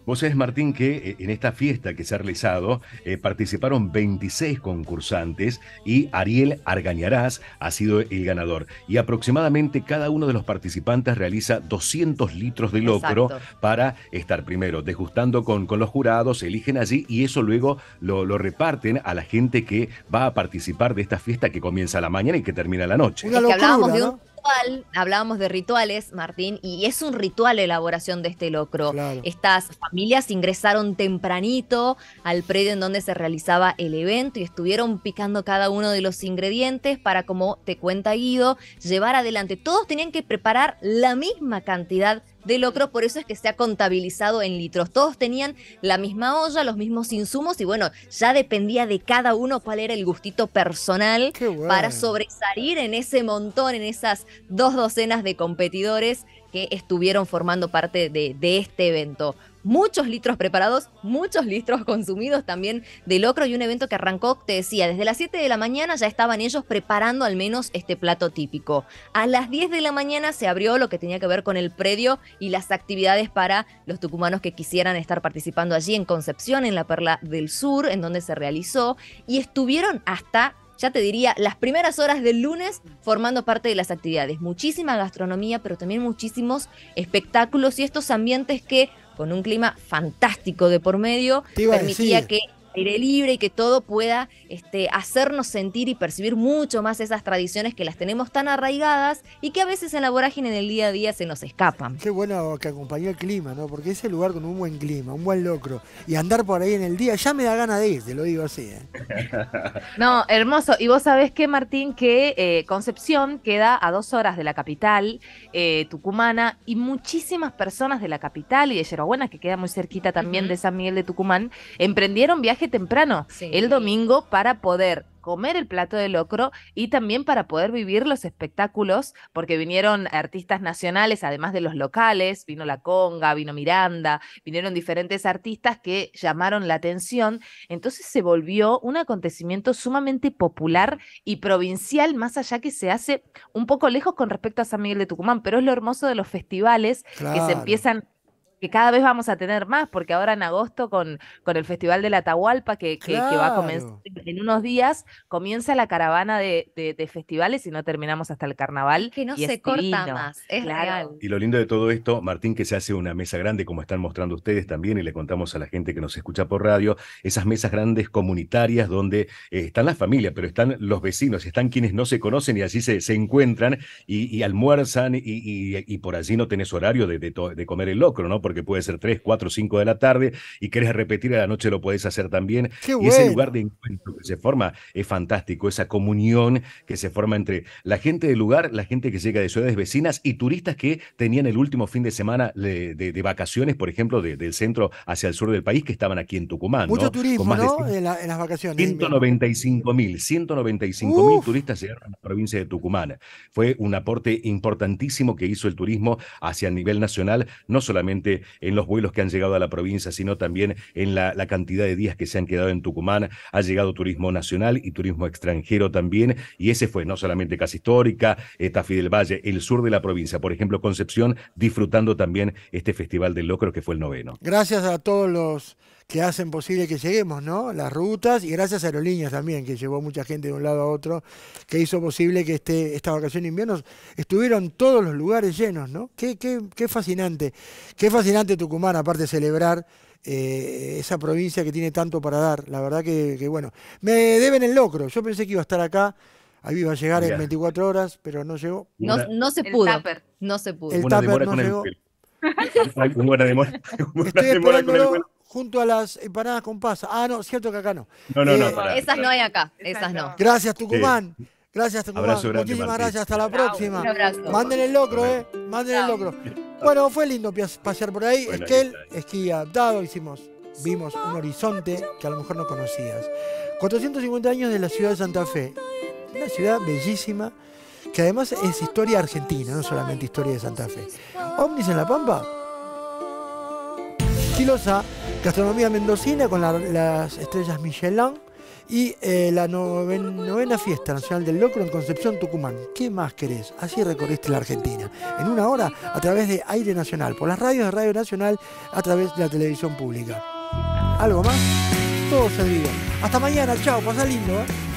Vos sabés, Martín, que en esta fiesta que se ha realizado eh, participaron veintiséis concursantes y Ariel Argañarás ha sido el ganador. Y aproximadamente cada uno de los participantes realiza doscientos litros de locro. Exacto. Para estar primero degustando con, con los jurados, eligen allí y eso luego lo, lo reparten a la gente que va a participar de esta fiesta que comienza a la mañana y que termina a la noche. Una locura, es que hablábamos de un... ¿no? Ritual, hablábamos de rituales, Martín, y es un ritual la elaboración de este locro. Claro. Estas familias ingresaron tempranito al predio en donde se realizaba el evento y estuvieron picando cada uno de los ingredientes para, como te cuenta Guido, llevar adelante. Todos tenían que preparar la misma cantidad de locro, por eso es que se ha contabilizado en litros. Todos tenían la misma olla, los mismos insumos y bueno, ya dependía de cada uno cuál era el gustito personal para sobresalir en ese montón, en esas dos docenas de competidores que estuvieron formando parte de, de este evento. Muchos litros preparados, muchos litros consumidos también de locro y un evento que arrancó, te decía, desde las siete de la mañana ya estaban ellos preparando al menos este plato típico. A las diez de la mañana se abrió lo que tenía que ver con el predio y las actividades para los tucumanos que quisieran estar participando allí en Concepción, en la Perla del Sur, en donde se realizó, y estuvieron hasta... ya te diría, las primeras horas del lunes formando parte de las actividades. Muchísima gastronomía, pero también muchísimos espectáculos y estos ambientes que, con un clima fantástico de por medio, permitía que el aire libre y que todo pueda este, hacernos sentir y percibir mucho más esas tradiciones que las tenemos tan arraigadas y que a veces en la vorágine del día a día se nos escapan. Qué bueno que acompañó el clima, ¿no? Porque ese lugar con un buen clima, un buen locro, y andar por ahí en el día ya me da ganas de ir, te lo digo así, ¿eh? No, hermoso. Y vos sabés que, Martín, que eh, Concepción queda a dos horas de la capital eh, tucumana y muchísimas personas de la capital y de Yerba Buena, que queda muy cerquita también, uh-huh, de San Miguel de Tucumán, emprendieron viajes temprano, sí, el domingo para poder comer el plato de locro y también para poder vivir los espectáculos, porque vinieron artistas nacionales, además de los locales, vino La Conga, vino Miranda, vinieron diferentes artistas que llamaron la atención, entonces se volvió un acontecimiento sumamente popular y provincial, más allá que se hace un poco lejos con respecto a San Miguel de Tucumán, pero es lo hermoso de los festivales, claro, que se empiezan... que cada vez vamos a tener más, porque ahora en agosto con, con el Festival de la Atahualpa, que, que, claro, que va a comenzar en unos días, comienza la caravana de, de, de festivales y no terminamos hasta el carnaval. Que no y se es corta divino. Más, es claro. Real. Y lo lindo de todo esto, Martín, que se hace una mesa grande, como están mostrando ustedes también, y le contamos a la gente que nos escucha por radio, esas mesas grandes comunitarias donde eh, están las familias, pero están los vecinos, están quienes no se conocen y así se, se encuentran y, y almuerzan y, y, y por allí no tenés horario de, de, to- de comer el locro, ¿no? Porque puede ser tres, cuatro, cinco de la tarde y querés repetir a la noche, lo podés hacer también. Qué bueno. Y ese lugar de encuentro que se forma es fantástico, esa comunión que se forma entre la gente del lugar, la gente que llega de ciudades vecinas y turistas que tenían el último fin de semana de, de, de vacaciones, por ejemplo, de, del centro hacia el sur del país, que estaban aquí en Tucumán. Mucho, ¿no? Turismo, con más, ¿no? De, en, la, en las vacaciones. ciento noventa y cinco mil turistas llegaron a la provincia de Tucumán. Fue un aporte importantísimo que hizo el turismo hacia el nivel nacional, no solamente en los vuelos que han llegado a la provincia, sino también en la, la cantidad de días que se han quedado en Tucumán. Ha llegado turismo nacional y turismo extranjero también, y ese fue no solamente Casa Histórica, Tafí del Valle, el sur de la provincia, por ejemplo Concepción, disfrutando también este Festival del Locro que fue el noveno. Gracias a todos los que hacen posible que lleguemos, ¿no? Las rutas, y gracias a Aerolíneas también, que llevó mucha gente de un lado a otro, que hizo posible que este, esta vacación de invierno estuvieron todos los lugares llenos, ¿no? Qué, qué, qué fascinante, qué fascinante Tucumán, aparte de celebrar eh, esa provincia que tiene tanto para dar, la verdad que, que bueno, me deben el locro, yo pensé que iba a estar acá, ahí iba a llegar en veinticuatro horas, pero no llegó. No, no se pudo, no se pudo. El tupper no llegó. Como era de mora, como era de mora con el vuelo. Junto a las empanadas con pasa. Ah, no, cierto que acá no. No, no, eh, no. Para, esas para. no hay acá, esas no. Gracias, Tucumán. Sí. Gracias, Tucumán. Muchísimas Martín. gracias, hasta la Bravo, próxima. Un abrazo. Manden el locro, eh. Manden el locro. Bueno, fue lindo pasear por ahí. Bueno, Esquel, esquí adaptado, hicimos, vimos un horizonte que a lo mejor no conocías. cuatrocientos cincuenta años de la ciudad de Santa Fe. Una ciudad bellísima, que además es historia argentina, no solamente historia de Santa Fe. OVNIS en La Pampa. Chilosa, gastronomía mendocina con la, las estrellas Michelin y eh, la noven, novena fiesta nacional del locro en Concepción, Tucumán. ¿Qué más querés? Así recorriste la Argentina. En una hora a través de Aire Nacional, por las radios de Radio Nacional, a través de la televisión pública. ¿Algo más? Todo servido. Hasta mañana, chao, pasa lindo, ¿eh?